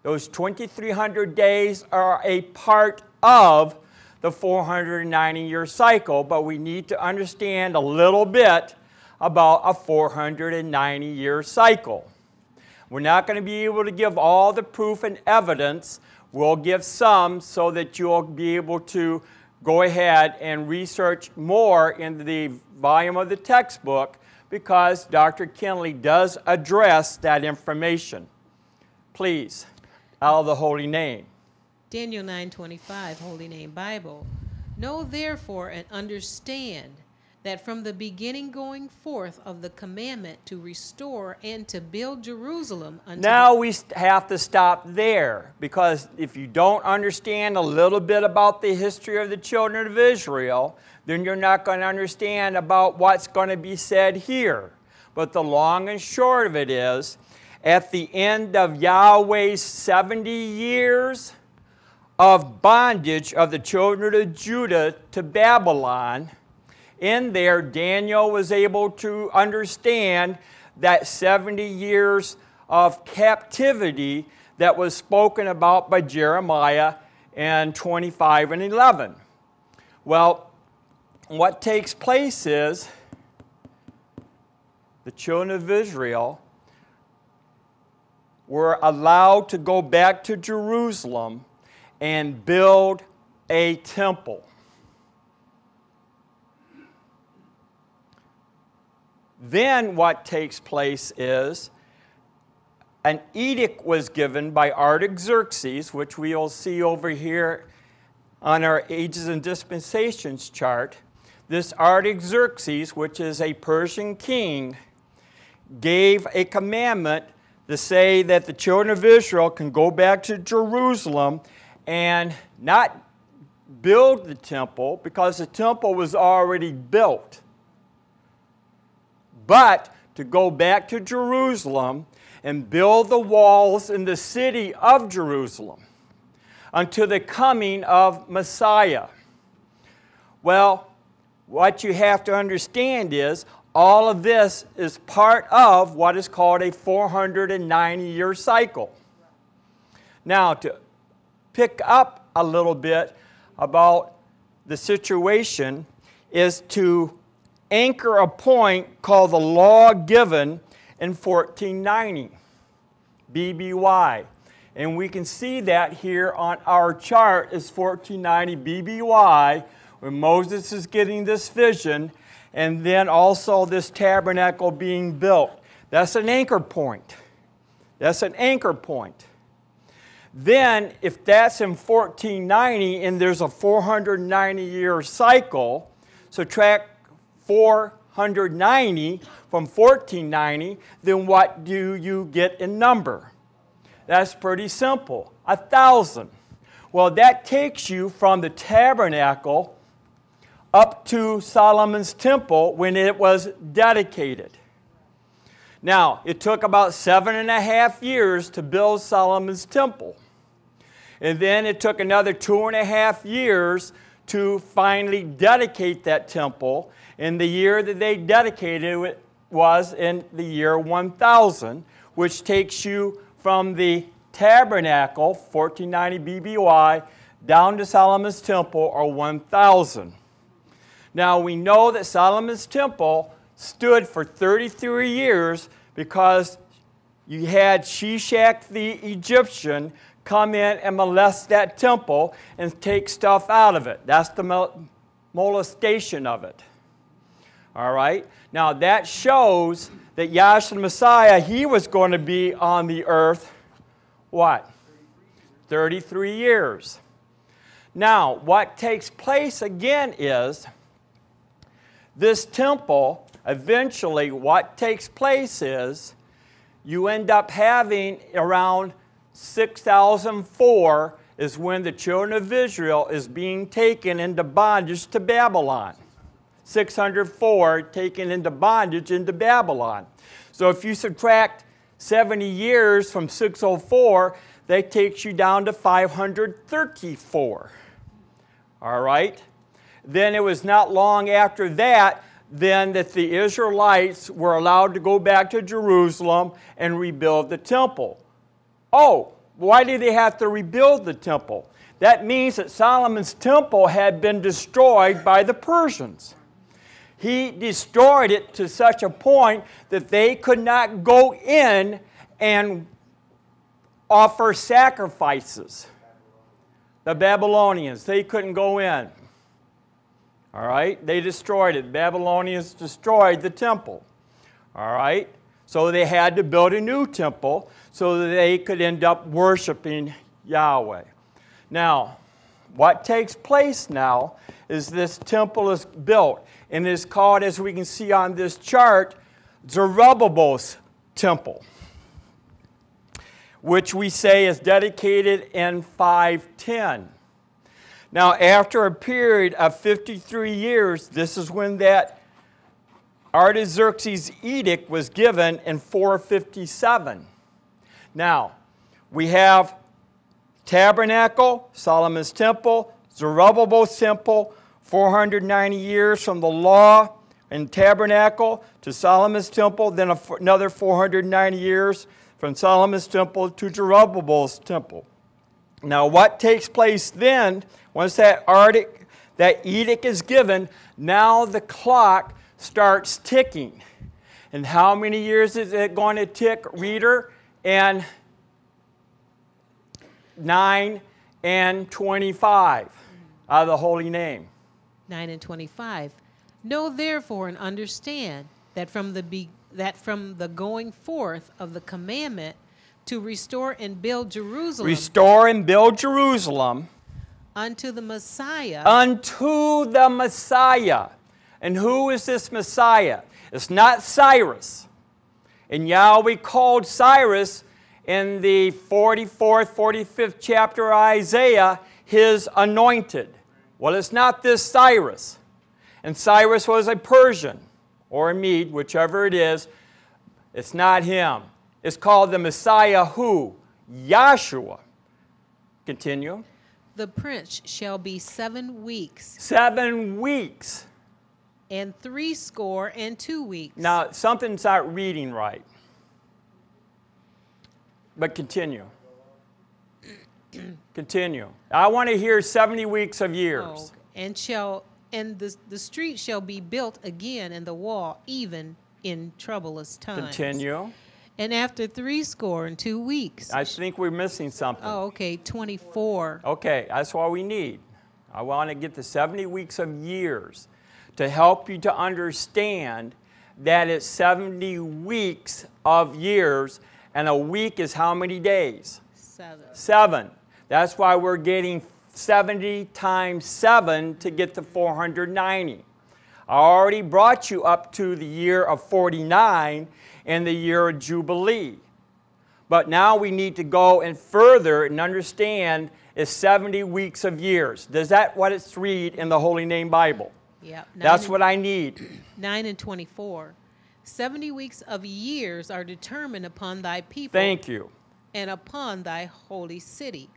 Those 2,300 days are a part of the 490-year cycle, but we need to understand a little bit about a 490-year cycle. We're not going to be able to give all the proof and evidence. We'll give some so that you'll be able to go ahead and research more in the volume of the textbook, because Dr. Kinley does address that information. Please, out of the Holy Name. Daniel 9:25, Holy Name Bible. Know therefore and understand that from the beginning going forth of the commandment to restore and to build Jerusalem unto... Now we have to stop there, because if you don't understand a little bit about the history of the children of Israel, then you're not going to understand about what's going to be said here. But the long and short of it is, at the end of Yahweh's 70 years of bondage of the children of Judah to Babylon, in there, Daniel was able to understand that 70 years of captivity that was spoken about by Jeremiah in 25 and 11. Well, what takes place is the children of Israel were allowed to go back to Jerusalem and build a temple. Then what takes place is an edict was given by Artaxerxes, which we will see over here on our Ages and Dispensations chart. This Artaxerxes, which is a Persian king, gave a commandment to say that the children of Israel can go back to Jerusalem and not build the temple, because the temple was already built, but to go back to Jerusalem and build the walls in the city of Jerusalem until the coming of Messiah. Well, what you have to understand is all of this is part of what is called a 490-year cycle. Now, to pick up a little bit about the situation is to anchor a point called the law given in 1490 BBY. And we can see that here on our chart is 1490 BBY, where Moses is getting this vision, and then also this tabernacle being built. That's an anchor point. That's an anchor point. Then, if that's in 1490 and there's a 490-year cycle, subtract 490 from 1490, then what do you get in number? That's pretty simple, 1,000. Well, that takes you from the tabernacle up to Solomon's temple when it was dedicated. Now, it took about 7.5 years to build Solomon's temple. And then it took another 2.5 years to finally dedicate that temple. And the year that they dedicated it was in the year 1000, which takes you from the tabernacle, 1490 BBY, down to Solomon's temple, or 1000. Now, we know that Solomon's temple stood for 33 years because you had Shishak the Egyptian come in and molest that temple and take stuff out of it. That's the molestation of it. All right? Now, that shows that Yahshua the Messiah, he was going to be on the earth, what? 33 years. Now, what takes place again is this temple. Eventually, what takes place is you end up having around 6004 is when the children of Israel is being taken into bondage to Babylon. 604 taken into bondage into Babylon. So if you subtract 70 years from 604, that takes you down to 534. All right? Then it was not long after that then that the Israelites were allowed to go back to Jerusalem and rebuild the temple. Oh, why did they have to rebuild the temple? That means that Solomon's temple had been destroyed by the Persians. He destroyed it to such a point that they could not go in and offer sacrifices. The Babylonians, they couldn't go in. All right, they destroyed it. Babylonians destroyed the temple. All right, so they had to build a new temple so that they could end up worshiping Yahweh. Now, what takes place now is this temple is built, and it is called, as we can see on this chart, Zerubbabel's Temple, which we say is dedicated in 510. Now, after a period of 53 years, this is when that Artaxerxes edict was given in 457. Now, we have Tabernacle, Solomon's Temple, Zerubbabel's Temple, 490 years from the law and Tabernacle to Solomon's Temple, then another 490 years from Solomon's Temple to Zerubbabel's Temple. Now, what takes place then, once that edict is given, now the clock starts ticking. And how many years is it going to tick, reader? And 9 and 25 out of the holy name. 9 and 25. Know therefore and understand that from the going forth of the commandment to restore and build Jerusalem. Restore and build Jerusalem. Unto the Messiah. Unto the Messiah. And who is this Messiah? It's not Cyrus. And Yahweh called Cyrus in the 44th, 45th chapter of Isaiah, his anointed. Well, it's not this Cyrus. And Cyrus was a Persian or a Mede, whichever it is. It's not him. It's called the Messiah who? Yahshua. Continue. The prince shall be 7 weeks. 7 weeks. And 62 weeks. Now, something's not reading right. But continue. Continue. I want to hear 70 weeks of years. Oh, and the street shall be built again and the wall even in troublous times. Continue. And after 70 weeks. I think we're missing something. Oh, okay, 24. Okay, that's what we need. I want to get the 70 weeks of years to help you to understand that it's 70 weeks of years, and a week is how many days? 7. That's why we're getting 70 times 7 to get to 490. I already brought you up to the year of 49 and the year of Jubilee. But now we need to go and further and understand it's 70 weeks of years. Does that what it's read in the Holy Name Bible? Yeah. That's what I need. 9 and 24. 70 weeks of years are determined upon thy people. Thank you. And upon thy holy city,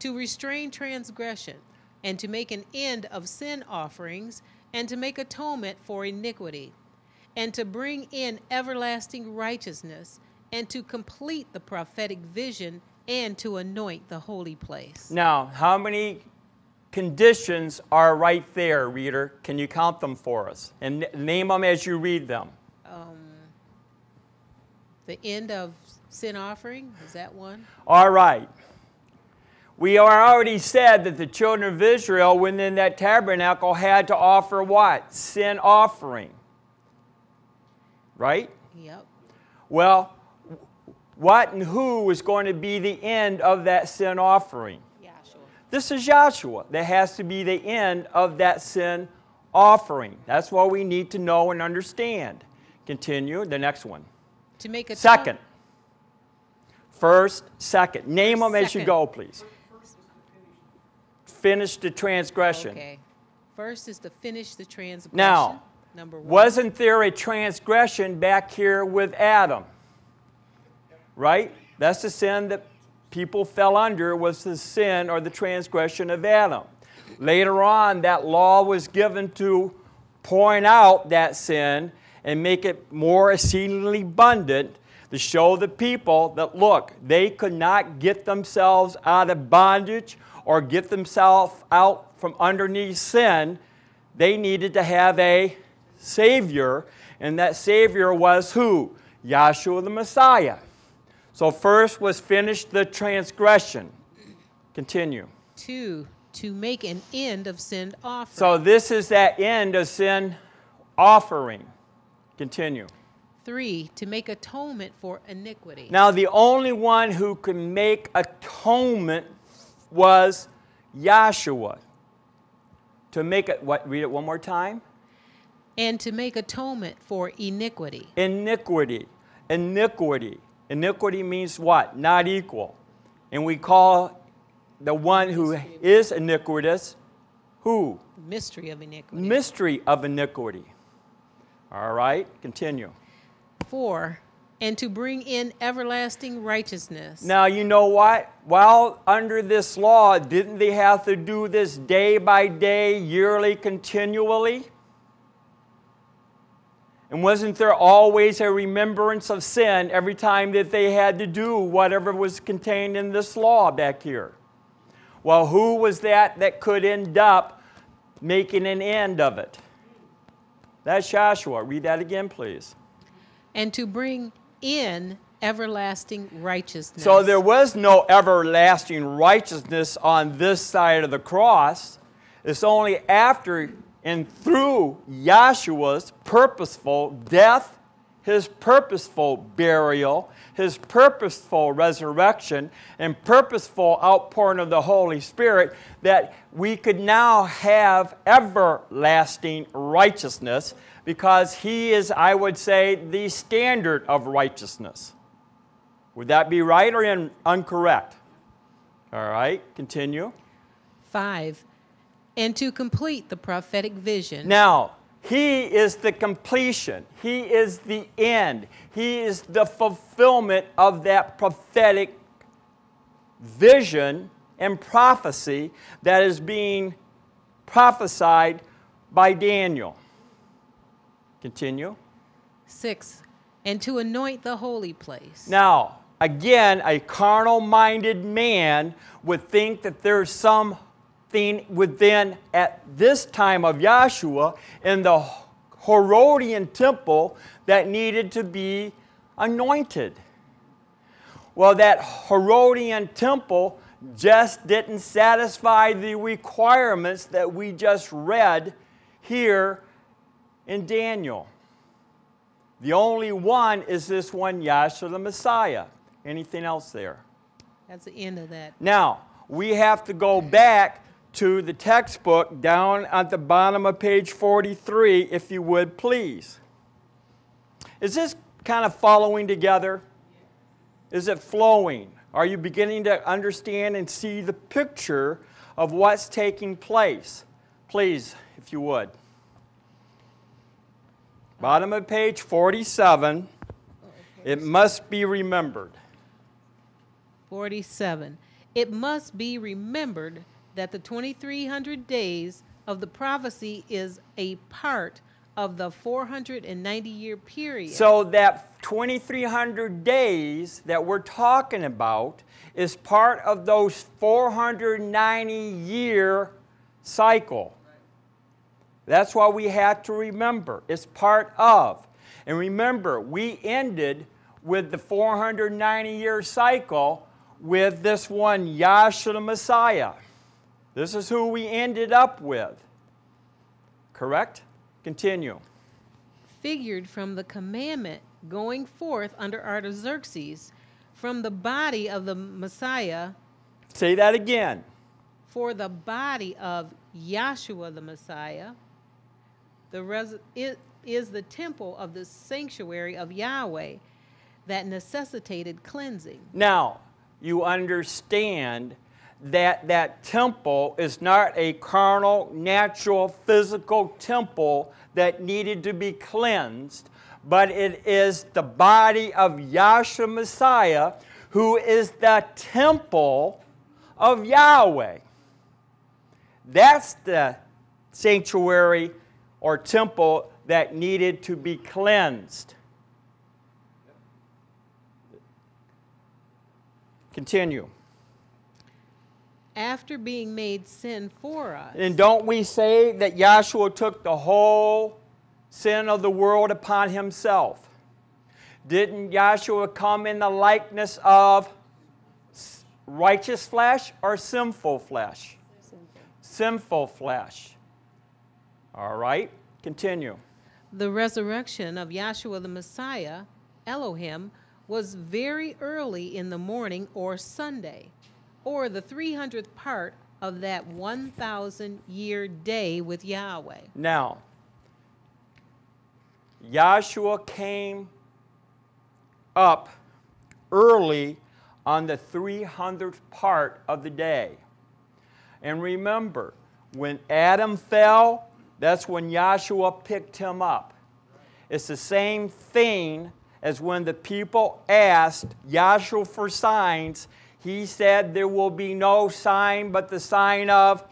to restrain transgression, and to make an end of sin offerings, and to make atonement for iniquity, and to bring in everlasting righteousness, and to complete the prophetic vision, and to anoint the holy place. Now, how many conditions are right there, reader? Can you count them for us? And name them as you read them. The end of sin offering, is that one? All right. We already said that the children of Israel, when in that tabernacle, had to offer what? Sin offering. Right? Yep. Well, what and who was going to be the end of that sin offering? Yahshua. This is Yahshua. That has to be the end of that sin offering. That's what we need to know and understand. Continue. The next one. To make a second. First, second. Name them as you go, please. Finish the transgression. Okay. First is to finish the transgression. Now, number one. Wasn't there a transgression back here with Adam? Right? That's the sin that people fell under, was the sin or the transgression of Adam. Later on, that law was given to point out that sin and make it more exceedingly abundant, to show the people that, look, they could not get themselves out of bondage or get themselves out from underneath sin. They needed to have a Savior, and that Savior was who? Yahshua the Messiah. So first was finished the transgression. Continue. 2, to make an end of sin offering. So this is that end of sin offering. Continue. 3, to make atonement for iniquity. Now, the only one who could make atonement was Yahshua. To make it, what, read it one more time. And to make atonement for iniquity. Iniquity. Iniquity. Iniquity means what? Not equal. And we call the one who is iniquitous, who? Mystery of iniquity. Mystery of iniquity. All right, continue. 4, and to bring in everlasting righteousness. Now, you know what? While under this law, didn't they have to do this day by day, yearly, continually? And wasn't there always a remembrance of sin every time that they had to do whatever was contained in this law back here? Well, who was that that could end up making an end of it? That's Yahshua. Read that again, please. And to bring in everlasting righteousness. So there was no everlasting righteousness on this side of the cross. It's only after and through Yahshua's purposeful death, his purposeful burial, his purposeful resurrection, and purposeful outpouring of the Holy Spirit that we could now have everlasting righteousness, because he is, I would say, the standard of righteousness. Would that be right or incorrect? All right, continue. 5, and to complete the prophetic vision. Now, he is the completion. He is the end. He is the fulfillment of that prophetic vision and prophecy that is being prophesied by Daniel. Continue. 6, and to anoint the holy place. Now, again, a carnal-minded man would think that there's something within at this time of Yahshua in the Herodian temple that needed to be anointed. Well, that Herodian temple just didn't satisfy the requirements that we just read here in Daniel. The only one is this one, Yahshua the Messiah. Anything else there? That's the end of that. Now, we have to go back to the textbook down at the bottom of page 43, if you would, please. Is this kind of following together? Is it flowing? Are you beginning to understand and see the picture of what's taking place? Please, if you would. Bottom of page 47, it must be remembered. 47. It must be remembered that the 2300 days of the prophecy is a part of the 490-year period. So that 2300 days that we're talking about is part of those 490-year cycle. That's why we have to remember. It's part of. And remember, we ended with the 490-year cycle with this one, Yahshua the Messiah. This is who we ended up with. Correct? Continue. Figured from the commandment going forth under Artaxerxes, from the body of the Messiah. Say that again. For the body of Yahshua the Messiah. It is the temple of the sanctuary of Yahweh that necessitated cleansing. Now, you understand that that temple is not a carnal, natural, physical temple that needed to be cleansed, but it is the body of Yahshua Messiah, who is the temple of Yahweh. That's the sanctuary or temple that needed to be cleansed. Continue. After being made sin for us. And don't we say that Yahshua took the whole sin of the world upon himself? Didn't Yahshua come in the likeness of righteous flesh or sinful flesh? Sinful flesh. All right, continue. The resurrection of Yahshua the Messiah, Elohim, was very early in the morning or Sunday, or the 300th part of that 1,000-year day with Yahweh. Now, Yahshua came up early on the 300th part of the day. And remember, when Adam fell, that's when Yahshua picked him up. It's the same thing as when the people asked Yahshua for signs. He said there will be no sign but the sign of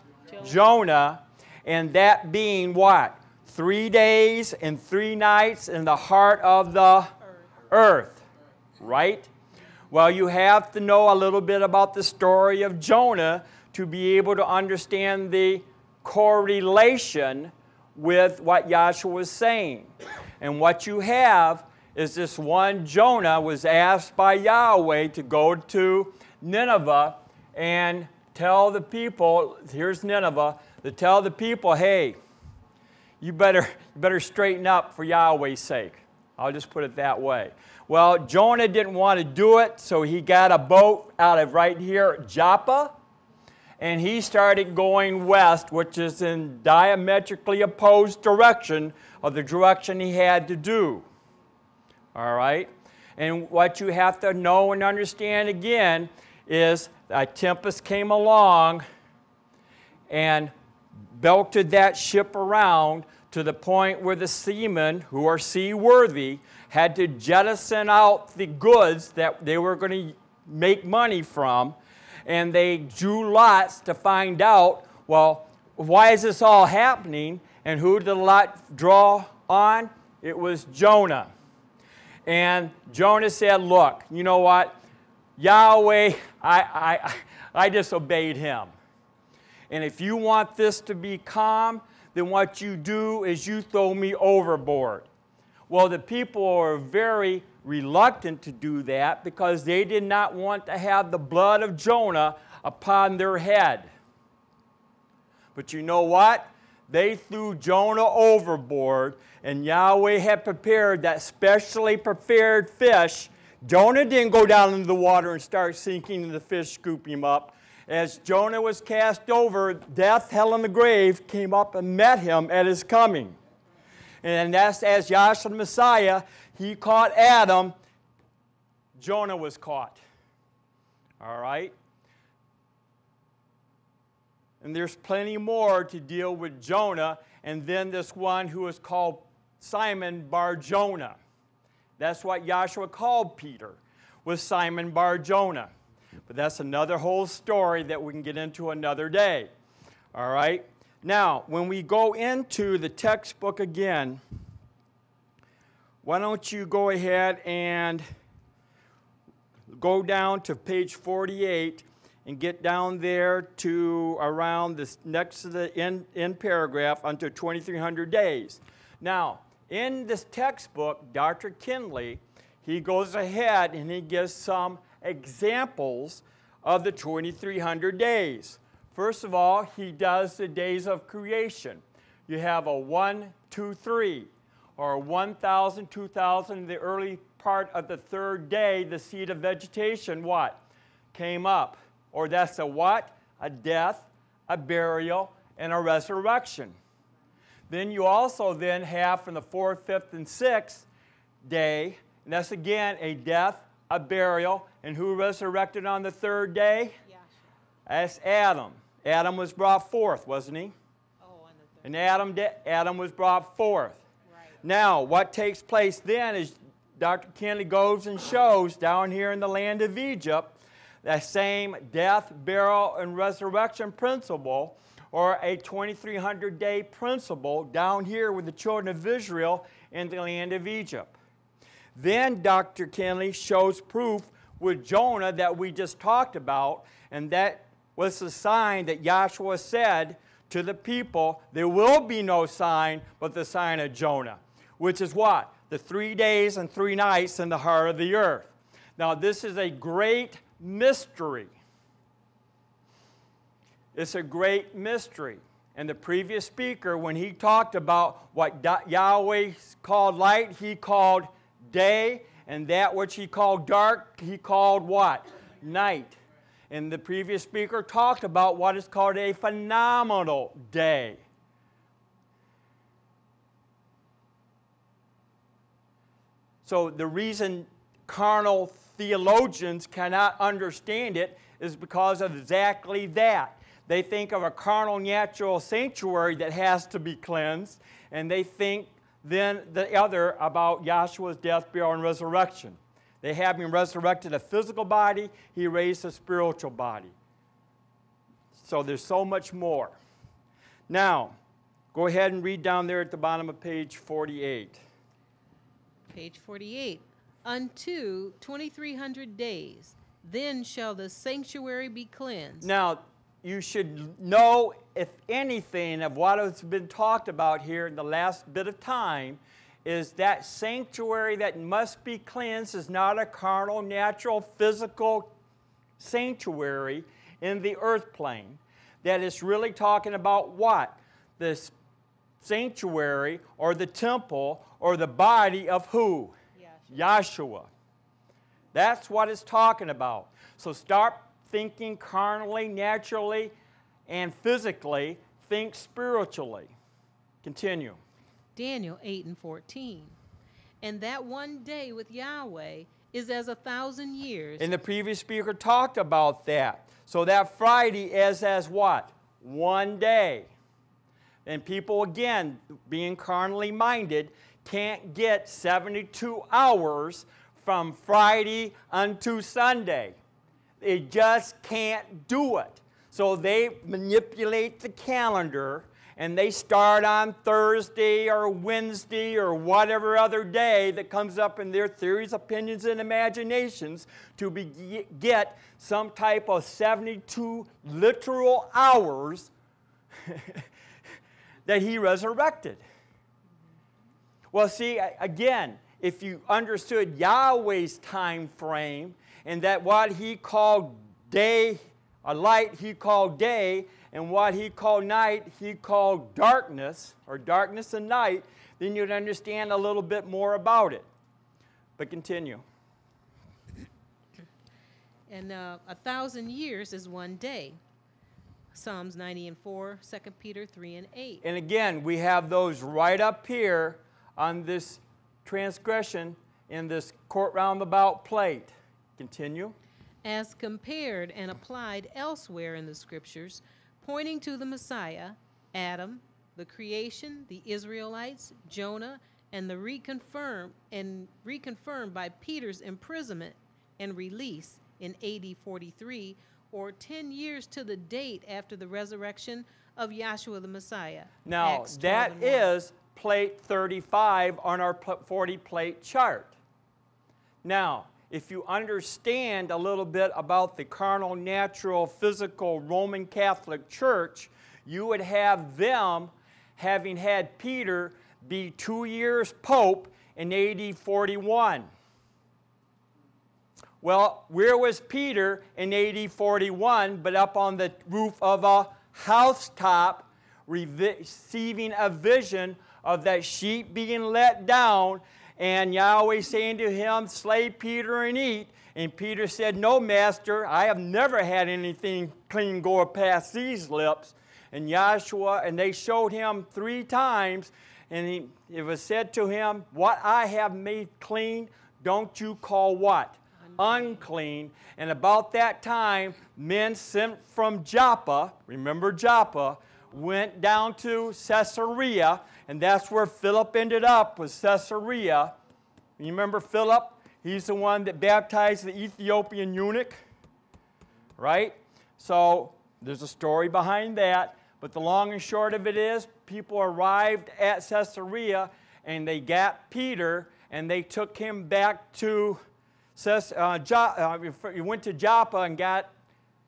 Jonah, and that being what? 3 days and 3 nights in the heart of the earth, right? Well, you have to know a little bit about the story of Jonah to be able to understand the correlation with what Yahshua was saying. And what you have is this one Jonah was asked by Yahweh to go to Nineveh and tell the people, here's Nineveh, to tell the people, hey, you better straighten up for Yahweh's sake. I'll just put it that way. Well, Jonah didn't want to do it, so he got a boat out of right here, Joppa, and he started going west, which is in diametrically opposed direction of the direction he had to do. All right? And what you have to know and understand again is a tempest came along and belted that ship around to the point where the seamen, who are seaworthy, had to jettison out the goods that they were going to make money from, and they drew lots to find out, well, why is this all happening? And who did the lot draw on? It was Jonah. And Jonah said, look, you know what? Yahweh, I disobeyed him. And if you want this to be calm, then what you do is you throw me overboard. Well, the people are very reluctant to do that because they did not want to have the blood of Jonah upon their head. But you know what? They threw Jonah overboard, and Yahweh had prepared that specially prepared fish. Jonah didn't go down into the water and start sinking, and the fish scooped him up. As Jonah was cast over, death, hell, and the grave came up and met him at his coming. And that's as Yahshua the Messiah, he caught Adam, Jonah was caught. All right? And there's plenty more to deal with Jonah, and then this one who is called Simon Bar-Jonah. That's what Yahshua called Peter, was Simon Bar-Jonah. But that's another whole story that we can get into another day. All right? Now, when we go into the textbook again, why don't you go ahead and go down to page 48 and get down there to around this next to the end paragraph unto 2300 days. Now, in this textbook, Dr. Kinley, he goes ahead and he gives some examples of the 2300 days. First of all, he does the days of creation. You have a 1, 2, 3, or 1,000, 2,000, the early part of the third day, the seed of vegetation, what? Came up. Or that's a what? A death, a burial, and a resurrection. Then you also then have from the 4th, 5th, and 6th day, and that's again a death, a burial, and who resurrected on the third day? Yeah. That's Adam. Adam was brought forth, wasn't he? Oh, on the third. And Adam was brought forth. Right. Now, what takes place then is Dr. Kinley goes and shows down here in the land of Egypt that same death, burial, and resurrection principle, or a 2300-day principle down here with the children of Israel in the land of Egypt. Then Dr. Kinley shows proof with Jonah that we just talked about, and that was the sign that Yahshua said to the people, there will be no sign but the sign of Jonah, which is what? The 3 days and 3 nights in the heart of the earth. Now, this is a great mystery. It's a great mystery. And the previous speaker, when he talked about what Yahweh called light, he called day, and that which he called dark, he called what? Night. And the previous speaker talked about what is called a phenomenal day. So the reason carnal theologians cannot understand it is because of exactly that. They think of a carnal natural sanctuary that has to be cleansed, and they think then the other about Yahshua's death, burial, and resurrection. They have him resurrected a physical body, he raised a spiritual body. So there's so much more. Now, go ahead and read down there at the bottom of page 48. Page 48. Unto 2300 days, then shall the sanctuary be cleansed. Now, you should know, if anything, of what has been talked about here in the last bit of time, is that sanctuary that must be cleansed is not a carnal, natural, physical sanctuary in the earth plane. That is really talking about what? This sanctuary or the temple or the body of who? Yahshua. That's what it's talking about. So start thinking carnally, naturally, and physically. Think spiritually. Continue. Daniel 8:14. And that one day with Yahweh is as 1,000 years. And the previous speaker talked about that. So that Friday is as what? One day. And people, again, being carnally minded, can't get 72 hours from Friday unto Sunday. They just can't do it. So they manipulate the calendar, and they start on Thursday or Wednesday or whatever other day that comes up in their theories, opinions, and imaginations to get some type of 72 literal hours that he resurrected. Well, see, again, if you understood Yahweh's time frame, and that what he called day, a light he called day, and what he called night, he called darkness, or darkness and night, then you'd understand a little bit more about it. But continue. And 1,000 years is one day. Psalms 90:4, 2 Peter 3:8. And again, we have those right up here on this transgression in this court roundabout plate. Continue. As compared and applied elsewhere in the scriptures, pointing to the Messiah, Adam, the creation, the Israelites, Jonah, and the reconfirmed by Peter's imprisonment and release in AD 43, or 10 years to the date after the resurrection of Yahshua the Messiah. Now, that is plate 35 on our 40-plate chart. Now, if you understand a little bit about the carnal, natural, physical Roman Catholic Church, you would have them having had Peter be 2 years pope in AD 41. Well, where was Peter in AD 41 but up on the roof of a housetop receiving a vision of that sheep being let down and Yahweh saying to him, slay Peter and eat. And Peter said, no, master, I have never had anything clean go past these lips. And Yahshua, and they showed him 3 times, and it was said to him, what I have made clean, don't you call what? Unclean. And about that time, men sent from Joppa, remember Joppa, went down to Caesarea, and that's where Philip ended up, was Caesarea. You remember Philip? He's the one that baptized the Ethiopian eunuch, right? So there's a story behind that, but the long and short of it is people arrived at Caesarea, and they got Peter, and they took him back to he went to Joppa and got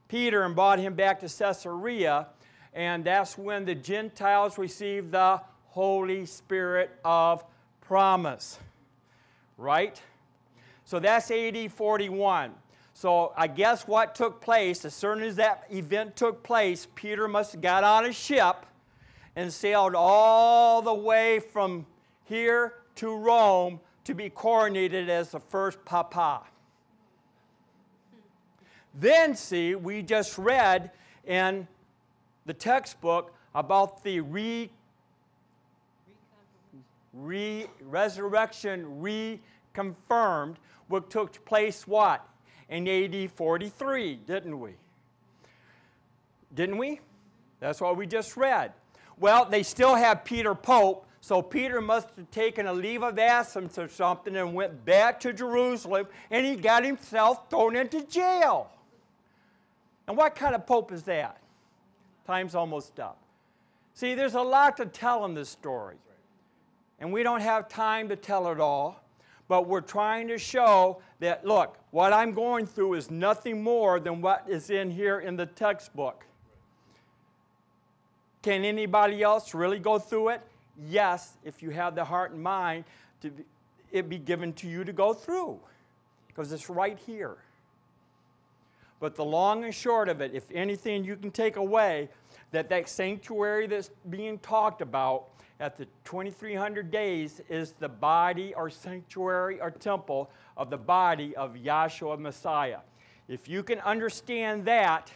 Peter and brought him back to Caesarea, and that's when the Gentiles received the Holy Spirit of promise, right? So that's AD 41. So I guess what took place, as soon as that event took place, Peter must have got on a ship and sailed all the way from here to Rome to be coronated as the first papa. Then, see, we just read in the textbook about the resurrection reconfirmed, which took place, what? In AD 43, didn't we? Didn't we? That's what we just read. Well, they still have Peter pope, so Peter must have taken a leave of absence or something and went back to Jerusalem, and he got himself thrown into jail. And what kind of pope is that? Time's almost up. See, there's a lot to tell in this story, and we don't have time to tell it all, but we're trying to show that, look, what I'm going through is nothing more than what is in here in the textbook. Can anybody else really go through it? Yes, if you have the heart and mind, it be given to you to go through, because it's right here. But the long and short of it, if anything you can take away, that sanctuary that's being talked about at the 2300 days is the body or sanctuary or temple of the body of Yahshua Messiah. If you can understand that,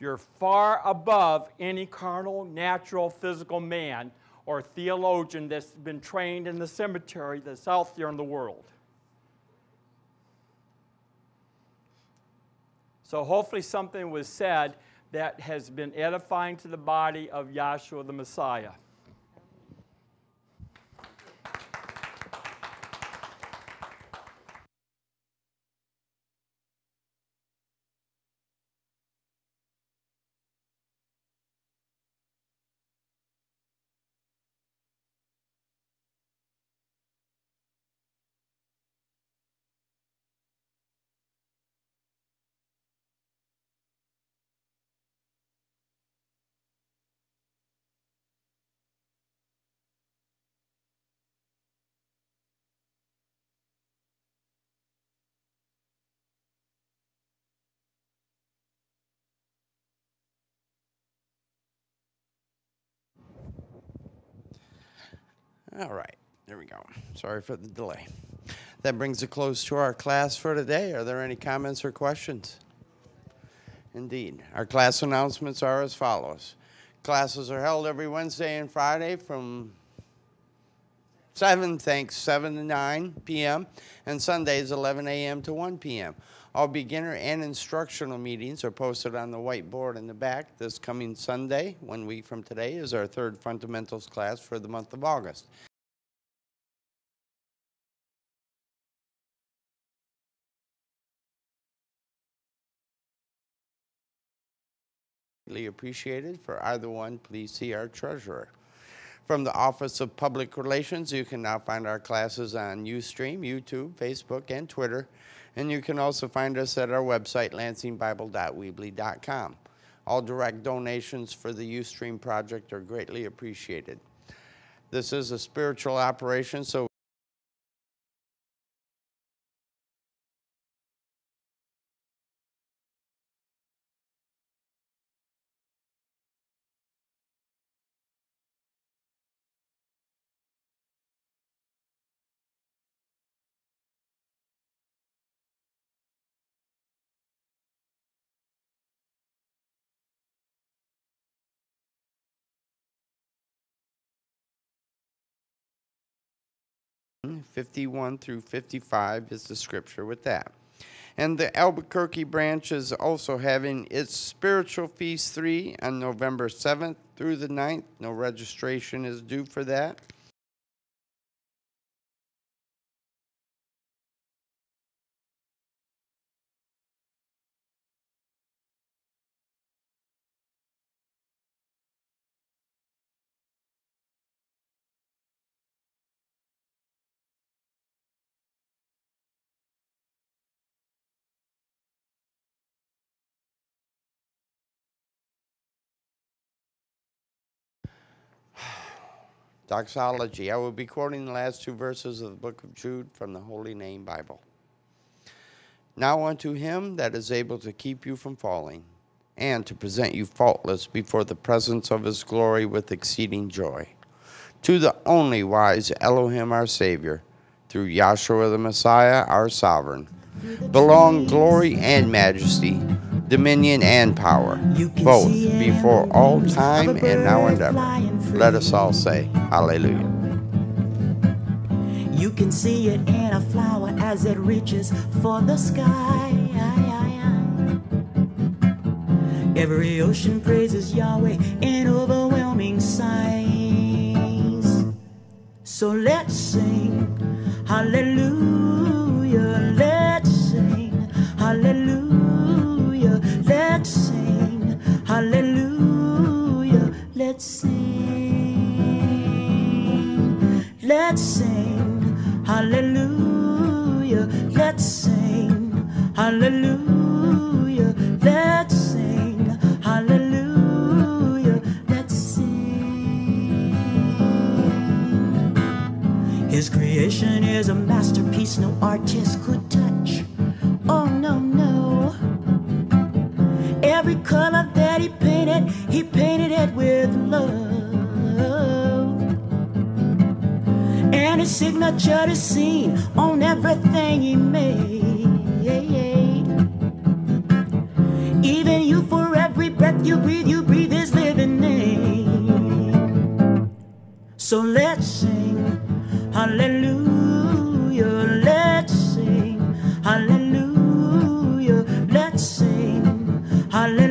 you're far above any carnal, natural, physical man or theologian that's been trained in the cemetery that's out there in the world. So hopefully something was said that has been edifying to the body of Yahshua the Messiah. All right, there we go. Sorry for the delay. That brings a close to our class for today. Are there any comments or questions? Indeed. Our class announcements are as follows. Classes are held every Wednesday and Friday from 7 to 9 p.m. and Sundays 11 a.m. to 1 p.m. All beginner and instructional meetings are posted on the whiteboard in the back. This coming Sunday, 1 week from today, is our third fundamentals class for the month of August. Greatly appreciated. For either one, please see our treasurer. From the Office of Public Relations, you can now find our classes on Ustream, YouTube, Facebook, and Twitter. And you can also find us at our website, lansingbible.weebly.com. All direct donations for the Ustream project are greatly appreciated. This is a spiritual operation, so Psalm 51 through 55 is the scripture with that. And the Albuquerque branch is also having its Spiritual Feast 3 on November 7th through the 9th. No registration is due for that. Doxology. I will be quoting the last two verses of the book of Jude from the Holy Name Bible. Now unto him that is able to keep you from falling, and to present you faultless before the presence of his glory with exceeding joy. To the only wise Elohim our Savior, through Yahshua the Messiah our Sovereign, belong glory and majesty, dominion and power, both before all time and now and ever. Let us all say hallelujah. You can see it in a flower as it reaches for the sky. Every ocean praises Yahweh in overwhelming sighs. So let's sing hallelujah. Let's sing hallelujah. Let's sing hallelujah. Let's sing. Let's sing hallelujah. Let's sing hallelujah. Let's sing hallelujah. Let's sing. His creation is a masterpiece no artist could touch. Oh no, no. Every color that he painted it with love. And his signature is seen on everything he made. Even you, for every breath you breathe his living name. So let's sing hallelujah. Let's sing hallelujah. Let's sing hallelujah.